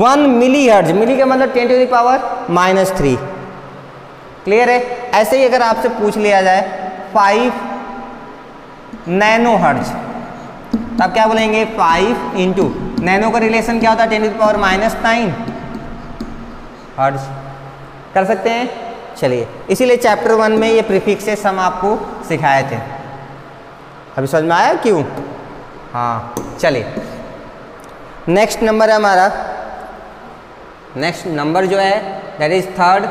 1 मिली हर्ट्ज, मिली का मतलब 10⁻⁻³ क्लियर है। ऐसे ही अगर आपसे पूछ लिया जाए 5 नैनो हर्ट्ज तो आप क्या बोलेंगे 5 into नैनो का रिलेशन क्या होता है 10⁻⁹ हर्ट्ज, कर सकते हैं। चलिए, इसीलिए चैप्टर 1 में ये प्रीफिक्सेस हम आपको सिखाए थे। अभी समझ में आया क्यों? हाँ, चलिए नेक्स्ट नंबर है हमारा, नेक्स्ट नंबर जो है that is 3rd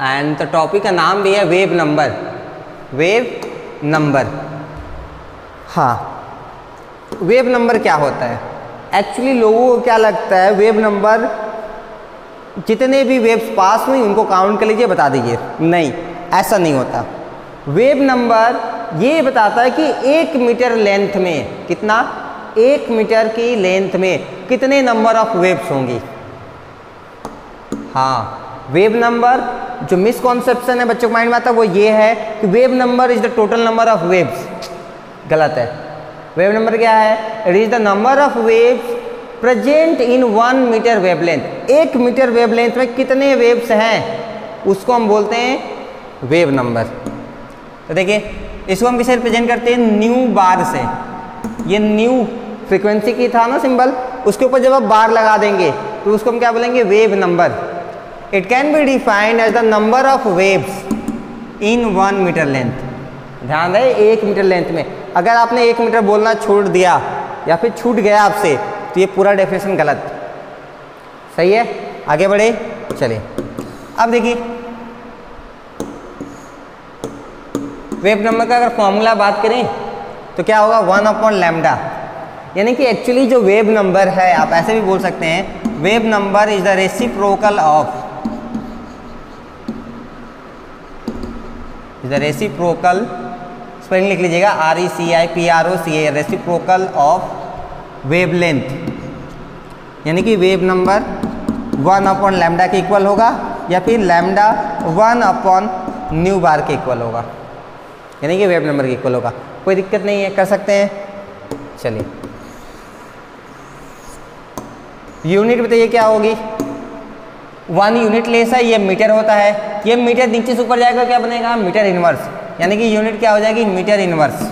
and the topic का नाम भी है वेव नंबर। वेव नंबर, हाँ वेव नंबर क्या होता है? एक्चुअली लोगों को क्या लगता है वेव नंबर, जितने भी वेव्स पास हुई उनको काउंट कर लीजिए बता दीजिए, नहीं ऐसा नहीं होता। वेव नंबर ये बताता है कि 1 मीटर लेंथ में कितना, 1 मीटर की लेंथ में कितने नंबर ऑफ वेव्स होंगी। हाँ, वेव नंबर जो मिसकॉन्सेप्शन है बच्चों के माइंड में आता है वो ये है कि wave number is the total number of waves, गलत है। वेव नंबर क्या है? It is the number of waves present in 1 metre wavelength. 1 metre wavelength में कितने वेव्स हैं उसको हम बोलते हैं वेव नंबर। तो देखिए इसको हम किसे रिप्रेजेंट करते हैं, न्यू बार से। ये न्यू फ्रीक्वेंसी की था ना सिंबल, उसके ऊपर जब आप बार लगा देंगे तो उसको हम क्या बोलेंगे wave number. It can be defined as the number of waves in 1 metre length. ध्यान रहे 1 मीटर लेंथ में, अगर आपने 1 मीटर बोलना छोड़ दिया या फिर छूट गया आपसे तो ये पूरा डेफिनेशन गलत, सही है। आगे बढ़े, चले अब देखिए वेव नंबर का अगर फॉर्मूला बात करें तो क्या होगा 1/λ, यानी कि एक्चुअली जो वेव नंबर है आप ऐसे भी बोल सकते हैं wave number is the reciprocal of, is the reciprocal, spelling लिख लीजिएगा RECIPROCA, reciprocal of wave length. यानी कि वेव नंबर 1/λ के इक्वल होगा या फिर लैम्डा 1/ν बार के इक्वल होगा, यानी कि वेव नंबर के इक्वल होगा, कोई दिक्कत नहीं है, कर सकते हैं। चलिए यूनिट बताइए क्या होगी, 1 यूनिट लेस है, ये मीटर होता है, ये मीटर नीचे से ऊपर जाएगा क्या बनेगा मीटर इनवर्स, यानी कि यूनिट क्या हो जाएगी मीटर इनवर्स।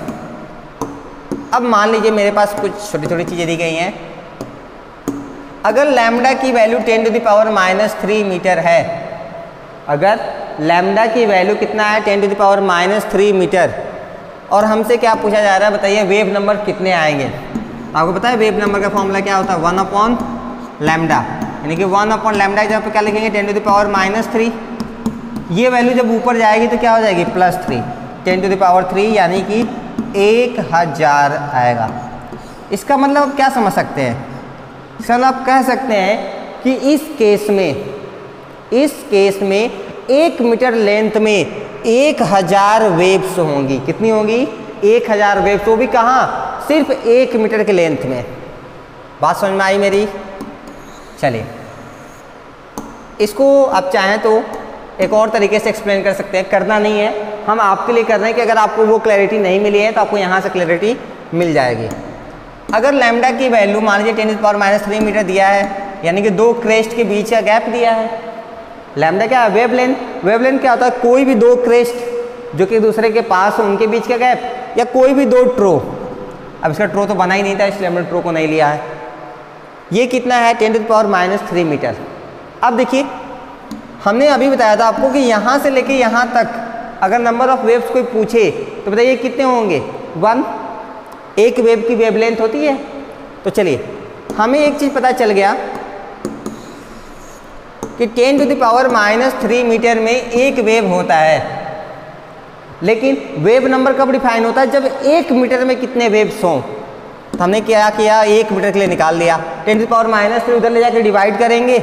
अब मान लीजिए मेरे पास कुछ छोटी छोटी चीज़ें दी गई हैं, अगर लैम्डा की वैल्यू 10⁻⁻³ मीटर है, अगर लैम्डा की वैल्यू कितना है 10⁻⁻³ मीटर, और हमसे क्या पूछा जा रहा है बताइए वेव नंबर कितने आएंगे। आपको पता है वेव नंबर का फॉर्मूला क्या होता है 1/λ, यानी कि 1/λ जहाँ पर क्या लिखेंगे 10⁻⁻3। ये वैल्यू जब ऊपर जाएगी तो क्या हो जाएगी +3, 10⁻³ यानी कि 1000 आएगा। इसका मतलब आप क्या समझ सकते हैं, सर आप कह सकते हैं कि इस केस में 1 मीटर लेंथ में 1000 वेव्स होंगी। कितनी होंगी? 1000 वेव्स, वो भी कहाँ, सिर्फ 1 मीटर के लेंथ में। बात समझ में आई मेरी? चलिए इसको आप चाहें तो एक और तरीके से एक्सप्लेन कर सकते हैं, करना नहीं है, हम आपके लिए कर रहे हैं कि अगर आपको वो क्लैरिटी नहीं मिली है तो आपको यहाँ से क्लैरिटी मिल जाएगी। अगर लैम्डा की वैल्यू मान लीजिए 10⁻³ मीटर दिया है, यानी कि 2 क्रेस्ट के बीच का गैप दिया है। लैम्डा क्या है? वेवलेंथ। वेवलेंथ क्या होता है? कोई भी 2 क्रेस्ट जो कि दूसरे के पास हो उनके बीच का गैप, या कोई भी 2 ट्रो। अब इसका ट्रो तो बना ही नहीं था इसलिए हमने ट्रो को नहीं लिया है। ये कितना है 10⁻⁻3 मीटर। अब देखिए हमने अभी बताया था आपको कि यहाँ से लेके यहाँ तक अगर नंबर ऑफ वेव्स कोई पूछे तो बताइए कितने होंगे 1, एक वेव की वेवलेंथ होती है। तो चलिए हमें एक चीज़ पता चल गया कि 10⁻⁻³ मीटर में एक वेव होता है, लेकिन वेव नंबर कब डिफाइन होता है, जब 1 मीटर में कितने वेव्स हों। तो हमने क्या किया 1 मीटर के लिए निकाल लिया, 10⁻⁻3 उधर ले जाकर डिवाइड करेंगे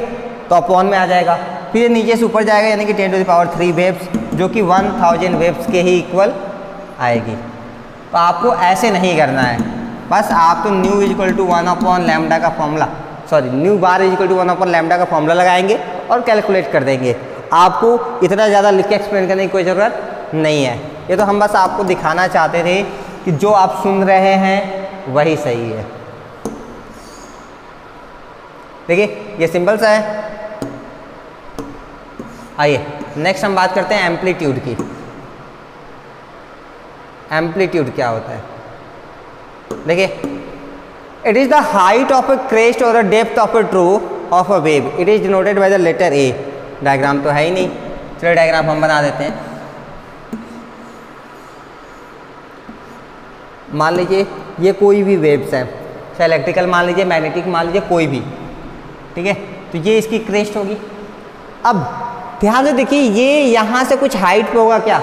तो अपॉन में आ जाएगा, फिर नीचे से ऊपर जाएगा, यानी कि 10⁻3 वेव्स जो कि 1000 वेव्स के ही इक्वल आएगी। तो आपको ऐसे नहीं करना है, बस आप तो न्यू इजक्ल टू 1/λ का formula, sorry nu bar equal to 1/λ का फॉर्मूला लगाएंगे और कैलकुलेट कर देंगे। आपको इतना ज़्यादा लिख के एक्सप्लेन करने की कोई ज़रूरत नहीं है। ये तो हम बस आपको दिखाना चाहते थे कि जो आप सुन रहे हैं वही सही है। देखिए ये सिंपल सा है। आइए नेक्स्ट हम बात करते हैं एम्पलीट्यूड की। एम्पलीट्यूड क्या होता है? देखिए, it is the height of a crest और a depth of a trough of a wave, it is denoted by the letter A. Diagram तो है ही नहीं, चलो डायग्राम हम बना देते हैं। मान लीजिए ये कोई भी वेव्स है, चाहे इलेक्ट्रिकल मान लीजिए, मैग्नेटिक मान लीजिए, कोई भी, ठीक है। तो ये इसकी क्रेस्ट होगी। अब ध्यान से देखिए, ये यहाँ से कुछ हाइट पे होगा क्या?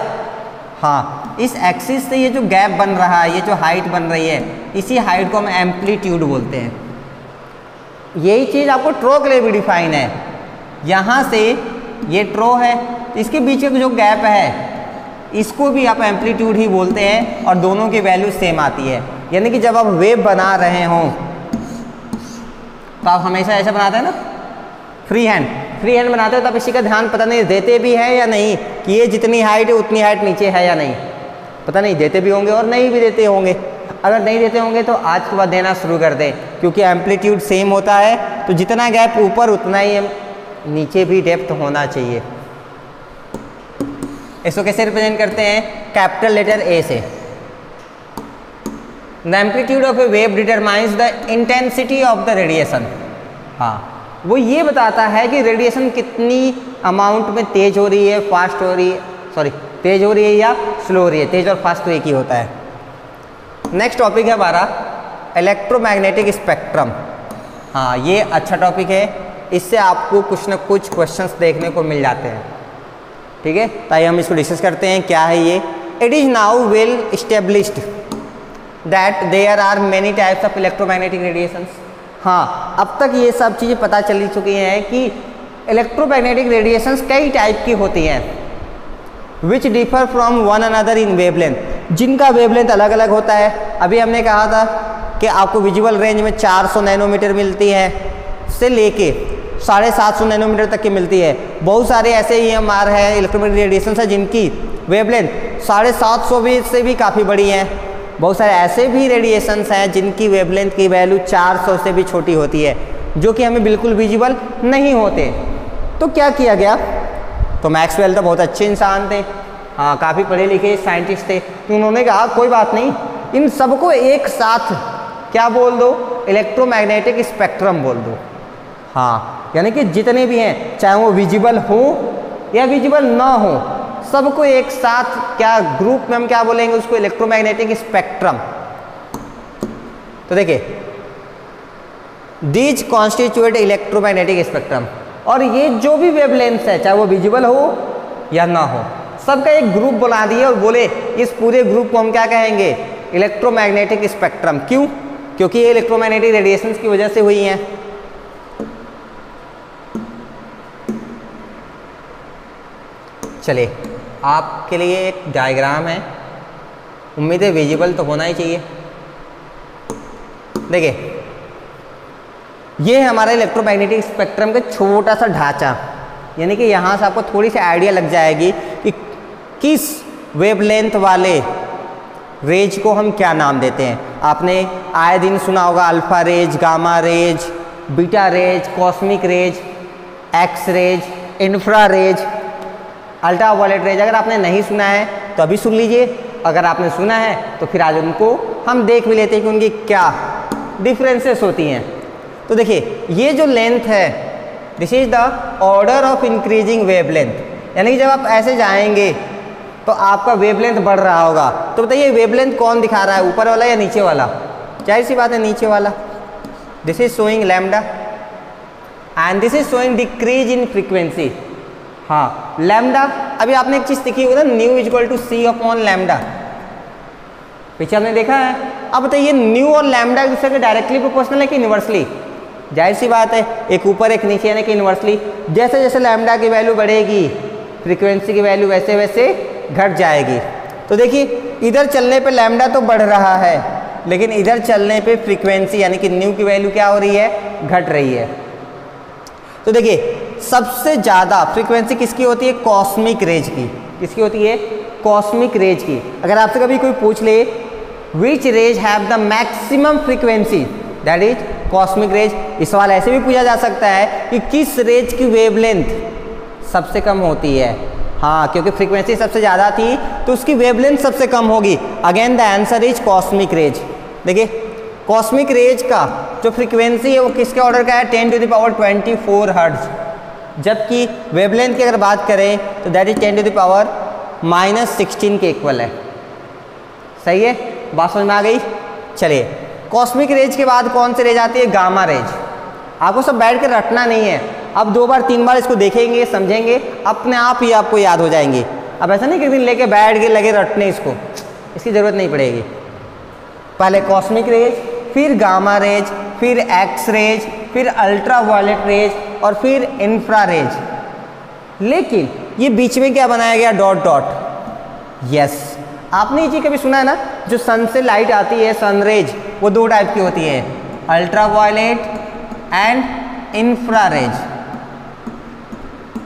हाँ, इस एक्सिस से ये जो गैप बन रहा है, ये जो हाइट बन रही है, इसी हाइट को हम एम्पलीट्यूड बोलते हैं। यही चीज़ आपको ट्रो के लिए भी डिफाइन है। यहाँ से ये ट्रो है, इसके बीच में जो गैप है इसको भी आप एम्पलीट्यूड ही बोलते हैं, और दोनों की वैल्यू सेम आती है। यानी कि जब आप वेव बना रहे हों तो आप हमेशा ऐसा बनाते हैं ना, फ्री हैंड बनाते हो, तब इसी का ध्यान पता नहीं देते भी हैं या नहीं कि ये जितनी हाइट है उतनी हाइट नीचे है या नहीं, पता नहीं देते भी होंगे और नहीं भी देते होंगे। अगर नहीं देते होंगे तो आज के बाद देना शुरू कर दें, क्योंकि एम्पलीट्यूड सेम होता है, तो जितना गैप ऊपर उतना ही नीचे भी डेप्थ होना चाहिए। इसको कैसे रिप्रेजेंट करते हैं? कैपिटल लेटर ए से। The amplitude of a wave determines the intensity of the radiation. हाँ, वो ये बताता है कि रेडिएशन कितनी अमाउंट में तेज हो रही है, फास्ट हो रही है, सॉरी तेज हो रही है या स्लो हो रही है। तेज और फास्ट तो एक ही होता है। नेक्स्ट टॉपिक है हमारा इलेक्ट्रोमैग्नेटिक स्पेक्ट्रम। हाँ, ये अच्छा टॉपिक है, इससे आपको कुछ ना कुछ क्वेश्चंस देखने को मिल जाते हैं, ठीक है। ताकि हम इसको डिस्कस करते हैं, क्या है ये। It is now well established that there are many types of electromagnetic radiations. हाँ, अब तक ये सब चीज़ें पता चली चुकी हैं कि इलेक्ट्रोमैग्नेटिक रेडिएशंस कई टाइप की होती हैं। Which differ from one another in wavelength, जिनका वेवलेंथ अलग अलग होता है। अभी हमने कहा था कि आपको विजुअल रेंज में 400 नैनोमीटर मिलती है से लेके 750 नैनोमीटर तक की मिलती है। बहुत सारे ऐसे EMR हैं, इलेक्ट्रोमैग्नेटिक रेडिएशन है, जिनकी वेवलेंथ 750 से भी काफ़ी बड़ी है। बहुत सारे ऐसे भी रेडिएशंस हैं जिनकी वेवलेंथ की वैल्यू 400 से भी छोटी होती है, जो कि हमें बिल्कुल विजिबल नहीं होते। तो क्या किया गया? तो मैक्सवेल तो बहुत अच्छे इंसान थे, हाँ, काफ़ी पढ़े लिखे साइंटिस्ट थे। तो उन्होंने कहा कोई बात नहीं, इन सबको एक साथ क्या बोल दो? इलेक्ट्रोमैग्नेटिक स्पेक्ट्रम बोल दो। हाँ, यानी कि जितने भी हैं, चाहे वो विजिबल हो या विजिबल ना हो, सबको एक साथ क्या ग्रुप में हम क्या बोलेंगे उसको? Electromagnetic spectrum. तो देखिए, दीज कॉन्स्टिट्यूट इलेक्ट्रोमैग्नेटिक स्पेक्ट्रम। और ये जो भी वेवलेंथ है, चाहे वो विजिबल हो या ना हो, सबका एक ग्रुप बना दिए और बोले इस पूरे ग्रुप को हम क्या कहेंगे? Electromagnetic spectrum. क्यों? क्योंकि ये इलेक्ट्रोमैग्नेटिक रेडिएशंस की वजह से हुई हैं। चले, आपके लिए एक डायग्राम है, उम्मीद है विजिबल तो होना ही चाहिए। देखिए, ये है हमारा इलेक्ट्रोमैग्नेटिक स्पेक्ट्रम का छोटा सा ढांचा। यानी कि यहाँ से आपको थोड़ी सी आइडिया लग जाएगी कि किस वेवलेंथ वाले रेज को हम क्या नाम देते हैं। आपने आए दिन सुना होगा alpha rays, gamma rays, beta rays, cosmic rays, X rays, infra rays, ultraviolet rays. अगर आपने नहीं सुना है तो अभी सुन लीजिए, अगर आपने सुना है तो फिर आज उनको हम देख भी लेते हैं कि उनकी क्या डिफरेंसेस होती हैं। तो देखिए, ये जो लेंथ है, this is the order of increasing wavelength. यानी कि जब आप ऐसे जाएंगे तो आपका वेवलेंथ बढ़ रहा होगा। तो बताइए वेवलेंथ कौन दिखा रहा है, ऊपर वाला या नीचे वाला? जाहिर सी बात है नीचे वाला। This is showing lambda and this is showing decrease in frequency. हाँ, लैम्डा, अभी आपने एक चीज़ देखी होगी ना, न्यू इजक्वल टू c/λ, पीछे आपने देखा है। अब बताइए, न्यू और लैम्डा एक दूसरे के डायरेक्टली प्रोपोर्शनल है कि इन्वर्सली? जाहिर सी बात है एक ऊपर एक नीचे, यानी कि इन्वर्सली। जैसे जैसे लैम्डा की वैल्यू बढ़ेगी, फ्रीक्वेंसी की वैल्यू वैसे वैसे घट जाएगी। तो देखिए, इधर चलने पर लैम्डा तो बढ़ रहा है, लेकिन इधर चलने पे फ्रीक्वेंसी यानी कि न्यू की वैल्यू क्या हो रही है, घट रही है। तो देखिए सबसे ज़्यादा फ्रीक्वेंसी किसकी होती है, कॉस्मिक रेज की। किसकी होती है, कॉस्मिक रेज की। अगर आपसे कभी कोई पूछ ले which rays have the maximum frequency that is cosmic rays, इस सवाल ऐसे भी पूछा जा सकता है कि किस रेज की वेवलेंथ सबसे कम होती है। हाँ, क्योंकि फ्रीक्वेंसी सबसे ज़्यादा थी तो उसकी वेवलेंथ सबसे कम होगी। Again the answer is cosmic rays. देखिए कॉस्मिक रेज का जो फ्रीक्वेंसी है वो किसके ऑर्डर का है, 10 टू द पावर 24 हर्ट्ज, जबकि वेवलेंथ की अगर बात करें तो that is 10 to the power -16 के इक्वल है। सही है, बात समझ में आ गई। चलिए कॉस्मिक रेज के बाद कौन सी रेज आती है, गामा रेज। आपको सब बैठ कर रटना नहीं है, अब 2 बार 3 बार इसको देखेंगे समझेंगे अपने आप ही आपको याद हो जाएंगे। अब ऐसा नहीं कि दिन लेके बैठ के लगे रटने, इसको इसकी ज़रूरत नहीं पड़ेगी। पहले कॉस्मिक रेज, फिर गामा रेज, फिर एक्स रेज, फिर अल्ट्रा वायलेट रेज और फिर इंफ्रा रेज। लेकिन ये बीच में क्या बनाया गया, डॉट डॉट। यस, आपने ये चीज़ कभी सुना है ना, जो सन से लाइट आती है सनरेज, वो 2 टाइप की होती है, ultraviolet and infra rays.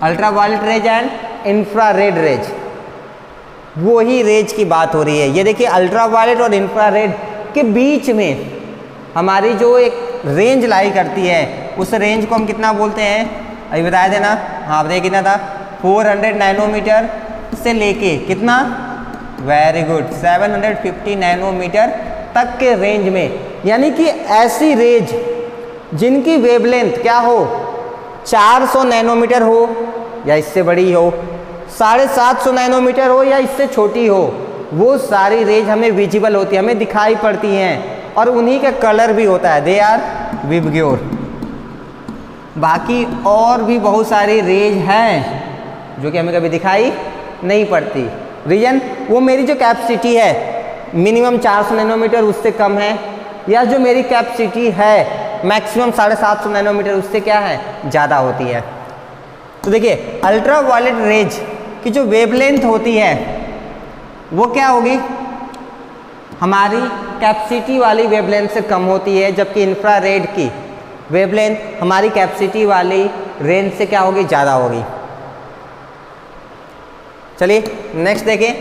Ultraviolet rays and infrared rays, वो ही रेज की बात हो रही है। ये देखिए अल्ट्रावायलेट और इंफ्रारेड के बीच में हमारी जो एक रेंज लाई करती है, उस रेंज को हम कितना बोलते हैं, अभी बता देना। हाँ बताइए कितना था, 400 नैनोमीटर से लेके कितना, वेरी गुड, 750 नैनोमीटर तक के रेंज में। यानी कि ऐसी रेंज जिनकी वेवलेंथ क्या हो, 400 नैनोमीटर हो या इससे बड़ी हो, 750 नैनोमीटर हो या इससे छोटी हो, वो सारी रेंज हमें विजिबल होती है, हमें दिखाई पड़ती हैं और उन्हीं का कलर भी होता है, दे आर विबग्योर। बाकी और भी बहुत सारी रेंज हैं जो कि हमें कभी दिखाई नहीं पड़ती। रीजन वो मेरी जो कैपेसिटी है मिनिमम 400 नैनोमीटर उससे कम है, या जो मेरी कैपेसिटी है मैक्सिमम 750 नैनोमीटर उससे क्या है, ज़्यादा होती है। तो देखिए अल्ट्रावायलेट रेज की जो वेवलेंथ होती है वो क्या होगी, हमारी कैपेसिटी वाली वेवलेंथ से कम होती है, जबकि इंफ्रारेड की वेवलेंथ हमारी कैपेसिटी वाली रेंज से क्या होगी, ज़्यादा होगी। चलिए नेक्स्ट देखें,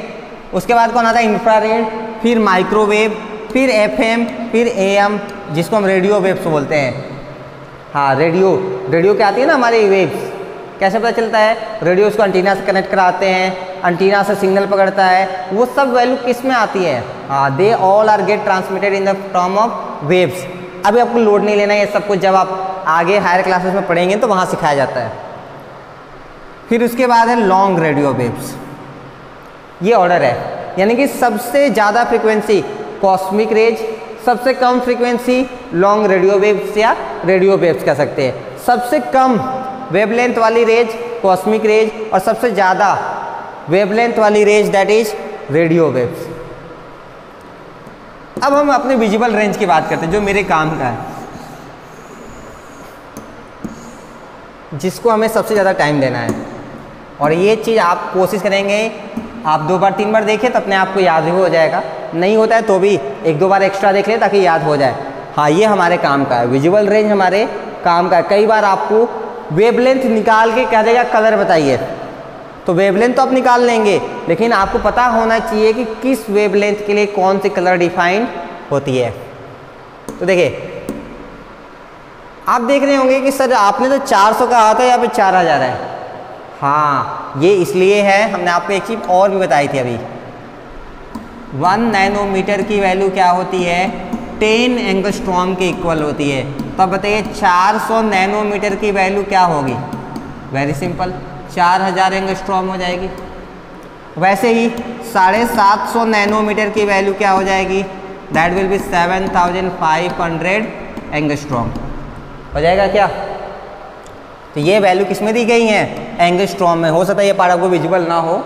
उसके बाद कौन आता है, इंफ्रारेड, फिर माइक्रोवेव, फिर एफएम, फिर एएम, जिसको हम रेडियो वेव्स बोलते हैं। हाँ रेडियो क्या आती है ना हमारी वेव्स, कैसे पता चलता है, रेडियो उसको एंटीना से कनेक्ट कराते हैं, एंटीना से सिग्नल पकड़ता है, वो सब वैल्यू किस में आती है, हाँ they all are get transmitted in the form of waves. अभी आपको लोड नहीं लेना है ये सब कुछ, जब आप आगे हायर क्लासेस में पढ़ेंगे तो वहाँ सिखाया जाता है। फिर उसके बाद है लॉन्ग रेडियो वेव्स, ये ऑर्डर है। यानी कि सबसे ज़्यादा फ्रिक्वेंसी कॉस्मिक रेज, सबसे कम फ्रीक्वेंसी लॉन्ग रेडियो वेव्स या रेडियो वेव्स कह सकते हैं। सबसे कम वेवलेंथ वाली रेज कॉस्मिक रेज और सबसे ज़्यादा वेवलेंथ वाली rays that is radio waves. अब हम अपने विजिबल रेंज की बात करते हैं जो मेरे काम का है, जिसको हमें सबसे ज़्यादा टाइम देना है। और ये चीज़ आप कोशिश करेंगे, आप 2 बार 3 बार देखें तो अपने आप को याद भी हो जाएगा, नहीं होता है तो भी 1-2 बार एक्स्ट्रा देख लें ताकि याद हो जाए। हाँ ये हमारे काम का है, विजुअल रेंज हमारे काम का है। कई बार आपको वेवलेंथ निकाल के कह देगा कलर बताइए, तो वेवलेंथ तो आप निकाल लेंगे, लेकिन आपको पता होना चाहिए कि किस वेवलेंथ के लिए कौन सी कलर डिफाइंड होती है। तो देखिए आप देख रहे होंगे कि सर आपने तो 400 कहा था, यहाँ पे 4000 है। हाँ ये इसलिए है, हमने आपको एक चीज़ और भी बताई थी अभी, 1 नैनोमीटर की वैल्यू क्या होती है, 10 एंगस्ट्रॉम के इक्वल होती है। तब बताइए 400 नैनोमीटर की वैल्यू क्या होगी, वेरी सिंपल, 4000 एंगस्ट्रॉम हो जाएगी। वैसे ही 750 नैनोमीटर की वैल्यू क्या हो जाएगी, दैट विल बी 7500 एंगस्ट्रॉम हो जाएगा। क्या तो ये वैल्यू किस में दी गई है, एंगस्ट्रॉम में। हो सकता है ये पार्ट आपको विजिबल ना हो,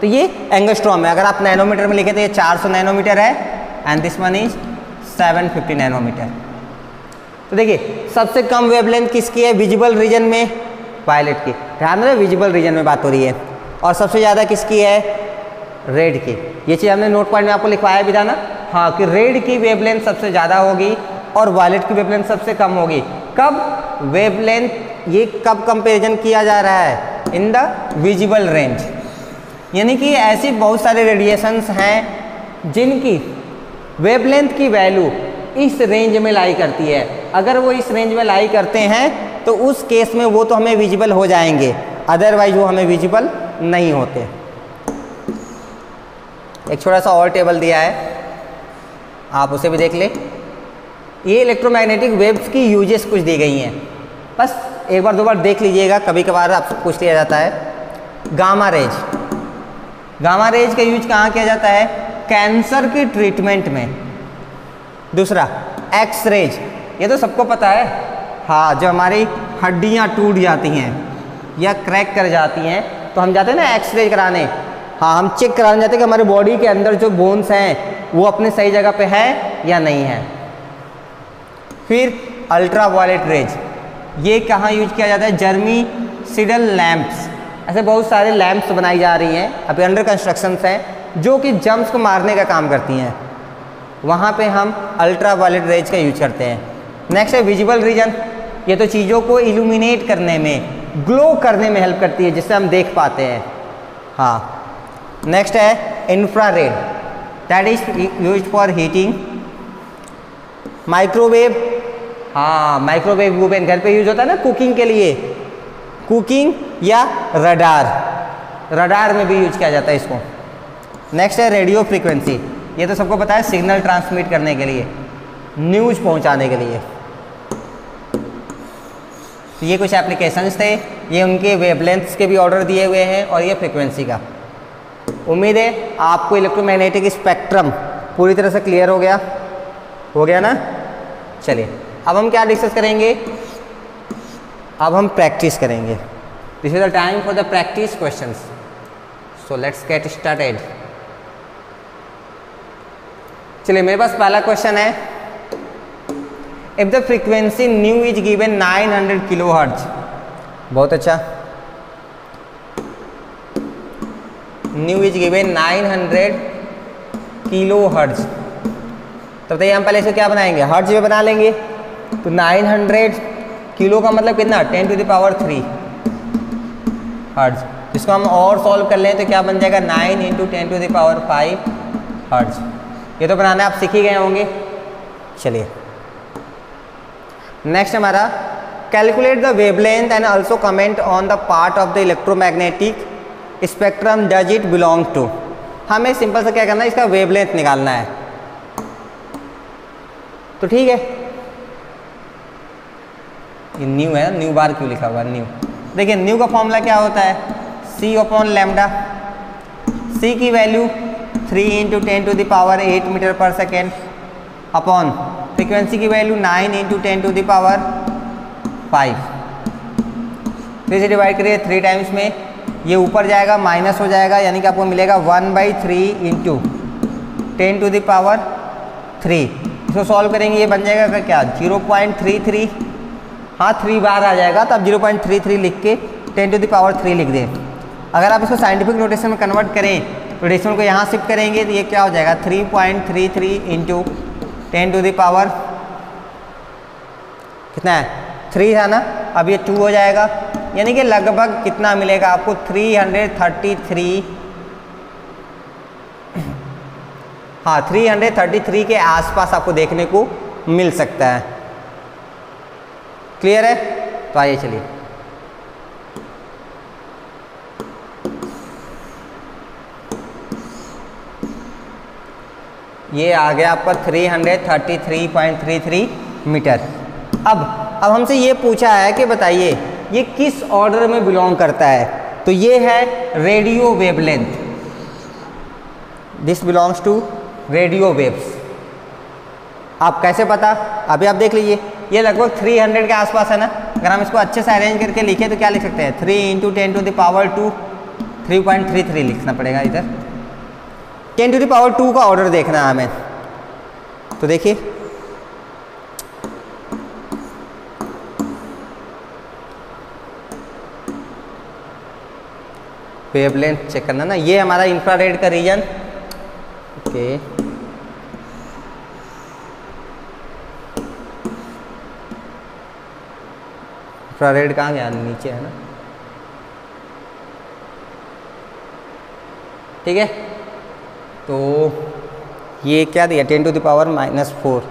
तो ये एंगस्ट्रॉम है। अगर आप नैनोमीटर में लिखे तो ये 400 नैनोमीटर है and this one is 750 nanometre. तो देखिए सबसे कम वेवलेंथ किसकी है, विजिबल रीजन में वायलेट की, ध्यान रहे विजिबल रीजन में बात हो रही है, और सबसे ज़्यादा किसकी है, रेड की। ये चीज़ हमने नोट पॉइंट में आपको लिखवाया भी था ना, हाँ, कि रेड की वेवलेंथ सबसे ज़्यादा होगी और वायलेट की वेवलेंथ सबसे कम होगी। कब वेवलेंथ ये कब कंपेरिजन किया जा रहा है? इन द विजिबल रेंज, यानी कि ऐसी बहुत सारे रेडिएशंस हैं जिनकी वेवलेंथ की वैल्यू इस रेंज में लाई करती है। अगर वो इस रेंज में लाई करते हैं तो उस केस में वो तो हमें विजिबल हो जाएंगे, अदरवाइज वो हमें विजिबल नहीं होते। एक छोटा सा और टेबल दिया है, आप उसे भी देख लें। ये इलेक्ट्रोमैग्नेटिक वेव्स की यूजेस कुछ दी गई हैं, बस एक बार दो बार देख लीजिएगा, कभी कभार आपसे पूछ लिया जाता है। गामा रेज, गामा रेज का यूज कहाँ किया जाता है? कैंसर की ट्रीटमेंट में। दूसरा एक्स रेज, ये तो सबको पता है, हाँ, जब हमारी हड्डियाँ टूट जाती हैं या क्रैक कर जाती हैं तो हम जाते हैं ना एक्सरे कराने, हाँ, हम चेक कराने जाते हैं कि हमारे बॉडी के अंदर जो बोन्स हैं वो अपने सही जगह पे है या नहीं है। फिर अल्ट्रा वायलेट रेज, ये कहाँ यूज किया जाता है? जर्मी सीडल लैंप्स, ऐसे बहुत सारे लैंप्स बनाई जा रही हैं, अभी अंडर कंस्ट्रक्शन हैं, जो कि जम्स को मारने का काम करती हैं, वहाँ पे हम अल्ट्रा वायलेट रेज का यूज करते हैं। नेक्स्ट है विजिबल रीजन, ये तो चीज़ों को इल्यूमिनेट करने में, ग्लो करने में हेल्प करती है, जिससे हम देख पाते हैं, हाँ। नेक्स्ट है infrared, that is use for heating. Microwave, हाँ, माइक्रोवेव ओवन घर पे यूज होता है ना कुकिंग के लिए, कुकिंग या रडार, रडार में भी यूज किया जाता है इसको। नेक्स्ट है रेडियो फ्रीक्वेंसी, ये तो सबको पता है, सिग्नल ट्रांसमिट करने के लिए, न्यूज़ पहुंचाने के लिए। तो ये कुछ एप्लीकेशंस थे, ये उनके वेवलेंथ्स के भी ऑर्डर दिए हुए हैं और ये फ्रीक्वेंसी का। उम्मीद है आपको इलेक्ट्रोमैग्नेटिक स्पेक्ट्रम पूरी तरह से क्लियर हो गया, हो गया ना? चलिए, अब हम क्या डिस्कस करेंगे? अब हम प्रैक्टिस करेंगे। This is the time for the practice questions, so let's get started. चलिए, मेरे पास पहला क्वेश्चन है, if the frequency nu is given 900 kilohertz, बहुत अच्छा, nu is given 900 kilo hertz, तो बताइए हम पहले इसको क्या बनाएंगे? हर्ट्ज में बना लेंगे, तो 900 किलो का मतलब कितना? 10 to the power 3 हर्ट्ज। इसको हम और सॉल्व कर लें तो क्या बन जाएगा? 9 into 10 to the power 5 hertz. ये तो बनाना आप सीख ही गए होंगे। चलिए, नेक्स्ट हमारा, calculate the wavelength and also comment on the part of the electromagnetic spectrum does it belong to. हमें सिंपल से क्या करना है? इसका वेवलेंथ निकालना है, तो ठीक है, ये न्यू है, न्यू बार क्यों लिखा हुआ? न्यू, देखिए न्यू का फॉर्मूला क्या होता है? सी अपॉन लैम्डा। सी की value 3 into 10 to the power 8 metre पर सेकेंड अपॉन फ्रीक्वेंसी की value 9 into 10 to the power 5। फिर से डिवाइड करिए 3 टाइम्स में, ये ऊपर जाएगा माइनस हो जाएगा, यानी कि आपको मिलेगा 1/3 into 10 to the power 3। इसको सॉल्व करेंगे, ये बन जाएगा क्या? 0.33, हाँ 3 बार आ जाएगा, तो आप 0.33 लिख के 10 to the power 3 लिख दें। अगर आप इसको साइंटिफिक नोटेशन में कन्वर्ट करें, नोटेशन को यहाँ शिफ्ट करेंगे, तो ये क्या हो जाएगा? 3.33 into 10 to the power कितना है? 3 था ना, अब ये 2 हो जाएगा, यानी कि लगभग कितना मिलेगा आपको? 333 के आसपास आपको देखने को मिल सकता है। क्लियर है? तो आइए चलिए, ये आ गया आपका 333.33 मीटर। अब हमसे ये पूछा है कि बताइए ये किस ऑर्डर में बिलोंग करता है, तो ये है radio wavelength, this belongs to radio waves. आप कैसे पता? अभी आप देख लीजिए, ये लगभग 300 के आसपास है ना, अगर हम इसको अच्छे से अरेंज करके लिखें तो क्या लिख सकते हैं? 3 into 10 to the power 2, 3.33 लिखना पड़ेगा इधर, 10 to the power 2 का ऑर्डर देखना है हमें, तो देखिए वेवलेंथ चेक करना ना, ये हमारा इंफ्रारेड का रीजन। ओके इंफ्रारेड कहाँ गया, नीचे है ना, ठीक है। तो ये क्या दिया 10⁻⁻⁴,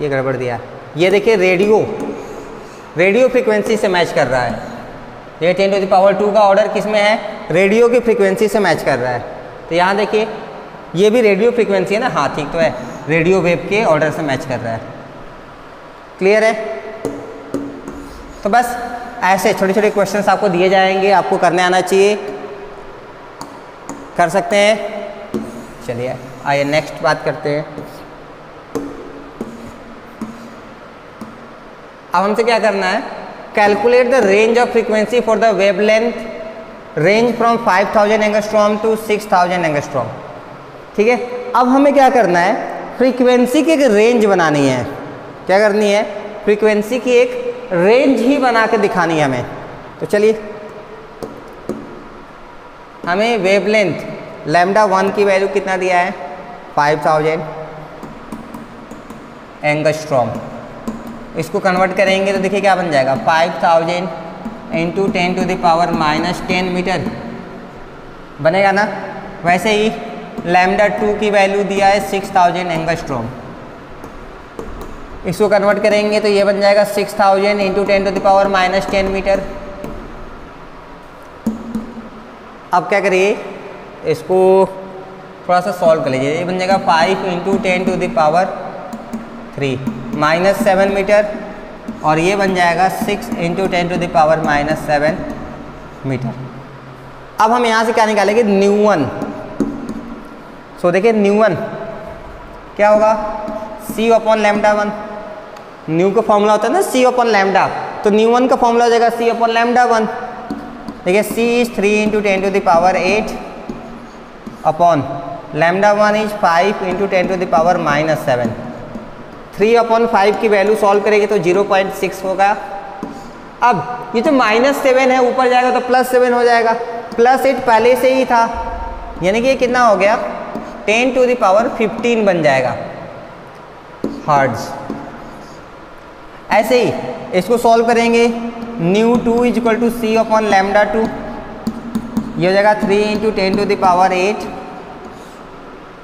ये गड़बड़ दिया। ये देखिए रेडियो फ्रीक्वेंसी से मैच कर रहा है, ये 10⁻² का ऑर्डर किस में है, रेडियो की फ्रीक्वेंसी से मैच कर रहा है। तो यहाँ देखिए ये भी रेडियो फ्रीक्वेंसी है ना, हाँ ठीक तो है, रेडियो वेव के ऑर्डर से मैच कर रहा है। क्लियर है। तो बस ऐसे छोटे छोटे क्वेश्चंस आपको दिए जाएंगे, आपको करने आना चाहिए, कर सकते हैं। चलिए आइए नेक्स्ट बात करते हैं। अब हमसे क्या करना है, calculate the range of frequency for the wavelength range from 5000 angstrom to 6000 angstrom, ठीक है। अब हमें क्या करना है, फ्रीक्वेंसी की एक रेंज बनानी है। क्या करनी है, फ्रीक्वेंसी की एक रेंज ही बना के दिखानी है हमें। तो चलिए हमें वेवलेंथ λ1 की वैल्यू कितना दिया है 5000 एंगस्ट्रॉम, इसको कन्वर्ट करेंगे तो देखिए क्या बन जाएगा 5000 × 10⁻−10 मीटर बनेगा ना। वैसे ही λ2 की वैल्यू दिया है 6000 एंगस्ट्रॉम, इसको कन्वर्ट करेंगे तो ये बन जाएगा 6000 × 10⁻−10 मीटर। अब क्या करिए इसको थोड़ा सा सॉल्व कर लीजिए, ये बन जाएगा 5 × 10⁻³ −7 मीटर, और ये बन जाएगा 6 × 10⁻⁻7 मीटर। अब हम यहाँ से क्या निकालेंगे न्यूटन। सो देखिए न्यूटन क्या होगा C/λ1, न्यू का फॉर्मूला होता है ना C/λ, तो न्यूटन का फॉर्मूला हो जाएगा C/λ1। देखिए C इज 3 × 10⁸ अपॉन λ1 इज 5 × 10⁻⁻7। 3/5 की वैल्यू सॉल्व करेंगे तो 0.6 होगा। अब ये जो -7 है ऊपर जाएगा तो +7 हो जाएगा, +8 पहले से ही था, यानी कि ये कितना हो गया 10⁻¹५ बन जाएगा हर्ट्ज। ऐसे ही इसको सॉल्व करेंगे ν2 = C/λ2, ये हो जाएगा 3 × 10⁸,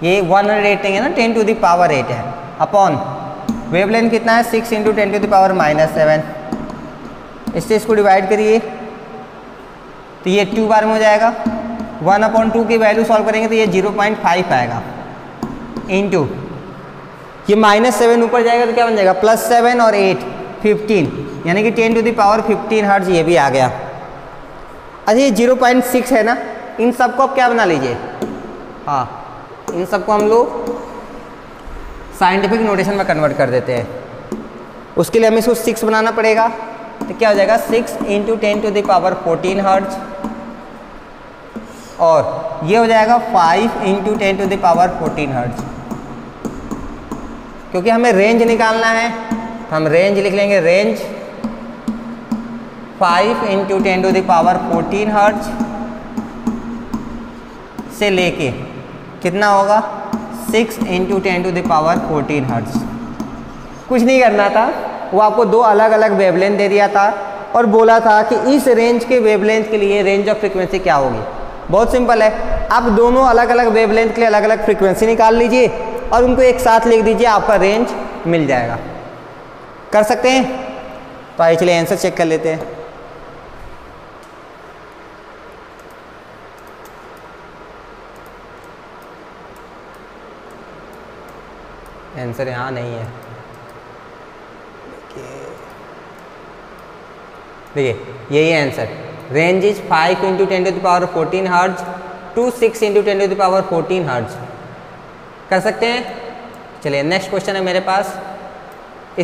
ये 108 है ना, 10⁸ है, अपॉन वेवलेंथ कितना है 6 × 10⁻⁻7। इससे इसको डिवाइड करिए तो ये 2 बार में हो जाएगा, 1/2 की वैल्यू सॉल्व करेंगे तो ये 0.5 आएगा, इनटू ये -7 ऊपर जाएगा तो क्या बन जाएगा +7 और 8 15, यानी कि 10⁻¹5 हर्ट्ज ये भी आ गया। अच्छा ये 0.6 है ना, इन सबको आप क्या बना लीजिए, हाँ इन सबको हम लोग साइंटिफिक नोटेशन में कन्वर्ट कर देते हैं। उसके लिए हमें इसको 6 बनाना पड़ेगा, तो क्या हो जाएगा 6 × 10⁻¹⁴ हर्ट्ज, और ये हो जाएगा 5 × 10⁻¹⁴ हर्ट्ज। क्योंकि हमें रेंज निकालना है तो हम रेंज लिख लेंगे, रेंज 5 × 10⁻⁴ हर्ट्ज से लेके कितना होगा 6 × 10⁻⁴ हर्ट्ज। कुछ नहीं करना था, वो आपको दो अलग अलग वेवलेंथ दे दिया था और बोला था कि इस रेंज के वेवलेंथ के लिए रेंज ऑफ फ्रीक्वेंसी क्या होगी। बहुत सिंपल है, आप दोनों अलग अलग वेवलेंथ के लिए अलग अलग फ्रीक्वेंसी निकाल लीजिए और उनको एक साथ लिख दीजिए, आपका रेंज मिल जाएगा। कर सकते हैं। तो आइए चलिए आंसर चेक कर लेते हैं। आंसर यहाँ नहीं है, देखिए यही answer, range is 5 × 10⁻⁴ hertz to 6 × 10⁻⁴ hertz. कर सकते हैं। चलिए नेक्स्ट क्वेश्चन है मेरे पास,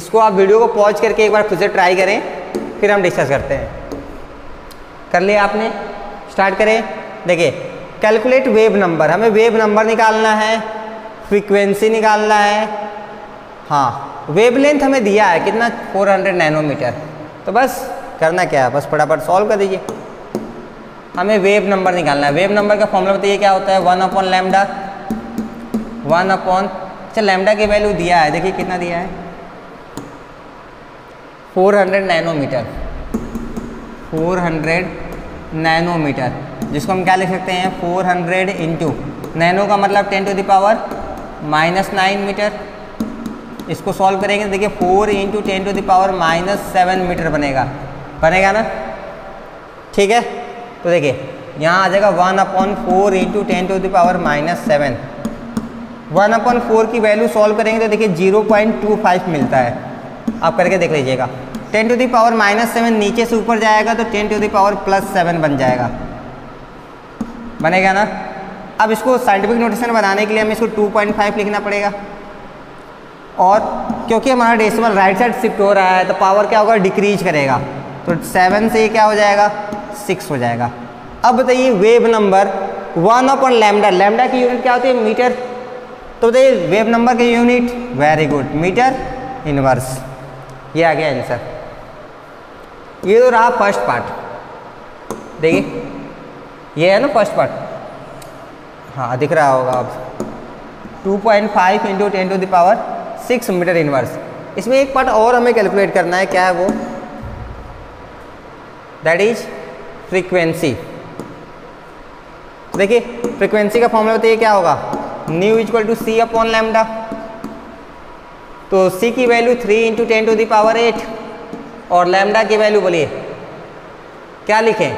इसको आप वीडियो को पॉज करके एक बार फिर से ट्राई करें, फिर हम डिस्कस करते हैं। कर लिया आपने, स्टार्ट करें। देखिए कैलकुलेट वेव नंबर, हमें वेव नंबर निकालना है, फ्रीक्वेंसी निकालना है, हाँ वेवलेंथ हमें दिया है कितना 400 नैनोमीटर। तो बस करना क्या है, बस फटाफट सॉल्व कर दीजिए। हमें वेव नंबर निकालना है। वेव नंबर का फॉर्मूला बताइए क्या होता है, 1 अपॉन लैम्डा अच्छा लैम्डा की वैल्यू दिया है, देखिए कितना दिया है 400 नैनोमीटर, जिसको हम क्या लिख सकते हैं 400 इंटू नैनो का मतलब 10⁻⁹ मीटर। इसको सॉल्व करेंगे देखिए 4 × 10⁻⁷ मीटर बनेगा ना, ठीक है। तो देखिए यहाँ आ जाएगा 1/4 × 10⁻⁷ 1/4 की वैल्यू सॉल्व करेंगे तो देखिए 0.25 मिलता है, आप करके देख लीजिएगा। 10⁻⁻7 नीचे से ऊपर जाएगा तो 10⁻+7 बन जाएगा, बनेगा ना। अब इसको साइंटिफिक नोटेशन बनाने के लिए हमें इसको 2.5 लिखना पड़ेगा, और क्योंकि हमारा डेसिमल राइट साइड शिफ्ट हो रहा है तो पावर क्या होगा डिक्रीज करेगा, तो 7 से क्या हो जाएगा 6 हो जाएगा। अब बताइए वेव नंबर 1/λ, लैम्डा की यूनिट क्या होती है मीटर, तो बताइए वेव नंबर की unit, very good metre inverse, ये आ गया आंसर। ये तो रहा फर्स्ट पार्ट, देखिए ये है ना फर्स्ट पार्ट, हाँ दिख रहा होगा आप 2.5 × 10⁻6 मीटर इनवर्स। इसमें एक पार्ट और हमें कैलकुलेट करना है, क्या है वो, दैट इज फ्रीक्वेंसी। देखिए फ्रीक्वेंसी का फॉर्मूला बताइए क्या होगा, ν = c/λ, तो c की वैल्यू 3 × 10⁸ और लैम्डा की वैल्यू बोलिए क्या लिखें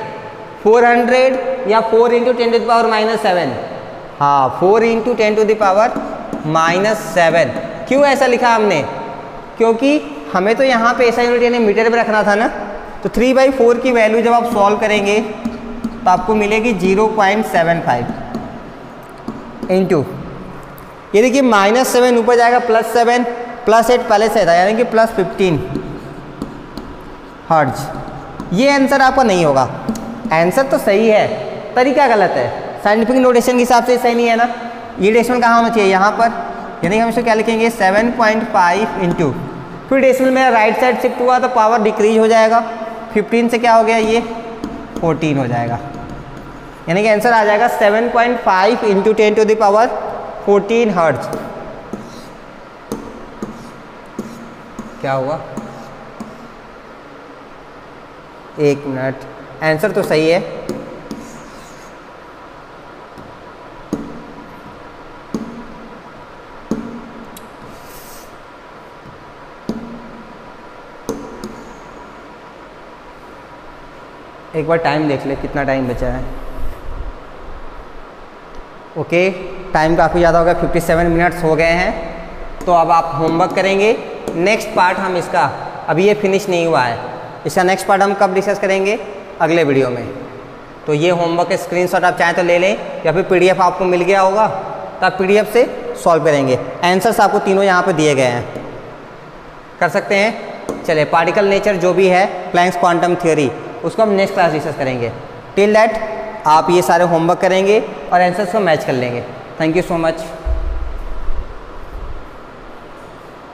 400 या 4 × 10⁻⁷, हाँ 4 × 10⁻⁷। क्यों ऐसा लिखा हमने, क्योंकि हमें तो यहाँ पे ऐसा यूनिट यानी मीटर में रखना था ना, तो 3/4 की वैल्यू जब आप सॉल्व करेंगे तो आपको मिलेगी 0.75 इंटू ये देखिए -7 ऊपर जाएगा +7 +8 पहले से था यानी कि +15 हर्ट्ज। ये आंसर आपका नहीं होगा, आंसर तो सही है, तरीका गलत है, साइंटिफिक नोटेशन के हिसाब से सही नहीं है ना। ये डेसिमल कहाँ होना चाहिए, यहाँ पर, यानी हम इसको क्या लिखेंगे 7.5 इंटू, फिर डेसिमल मेरा राइट साइड शिफ्ट हुआ तो पावर डिक्रीज हो जाएगा, 15 से क्या हो गया ये 14 हो जाएगा, यानी कि आंसर आ जाएगा 7.5 × 10⁻⁴ हर्ट्ज। क्या हुआ, एक मिनट, आंसर तो सही है, एक बार टाइम देख ले कितना टाइम बचा है। ओके टाइम काफ़ी ज़्यादा हो गया, 57 मिनट्स हो गए हैं, तो अब आप होमवर्क करेंगे। नेक्स्ट पार्ट हम इसका, अभी ये फिनिश नहीं हुआ है, इसका नेक्स्ट पार्ट हम कब डिस्कस करेंगे अगले वीडियो में। तो ये होमवर्क के स्क्रीनशॉट आप चाहें तो ले लें, या फिर पीडीएफ आपको मिल गया होगा तो आप पीडीएफ से सॉल्व करेंगे। आंसर्स आपको तीनों यहाँ पे दिए गए हैं, कर सकते हैं। चलिए पार्टिकल नेचर जो भी है, प्लैंक्स क्वांटम थ्योरी, उसको हम नेक्स्ट क्लास डिस्कस करेंगे। टिल दैट आप ये सारे होमवर्क करेंगे और आंसर्स को मैच कर लेंगे। Thank you so much.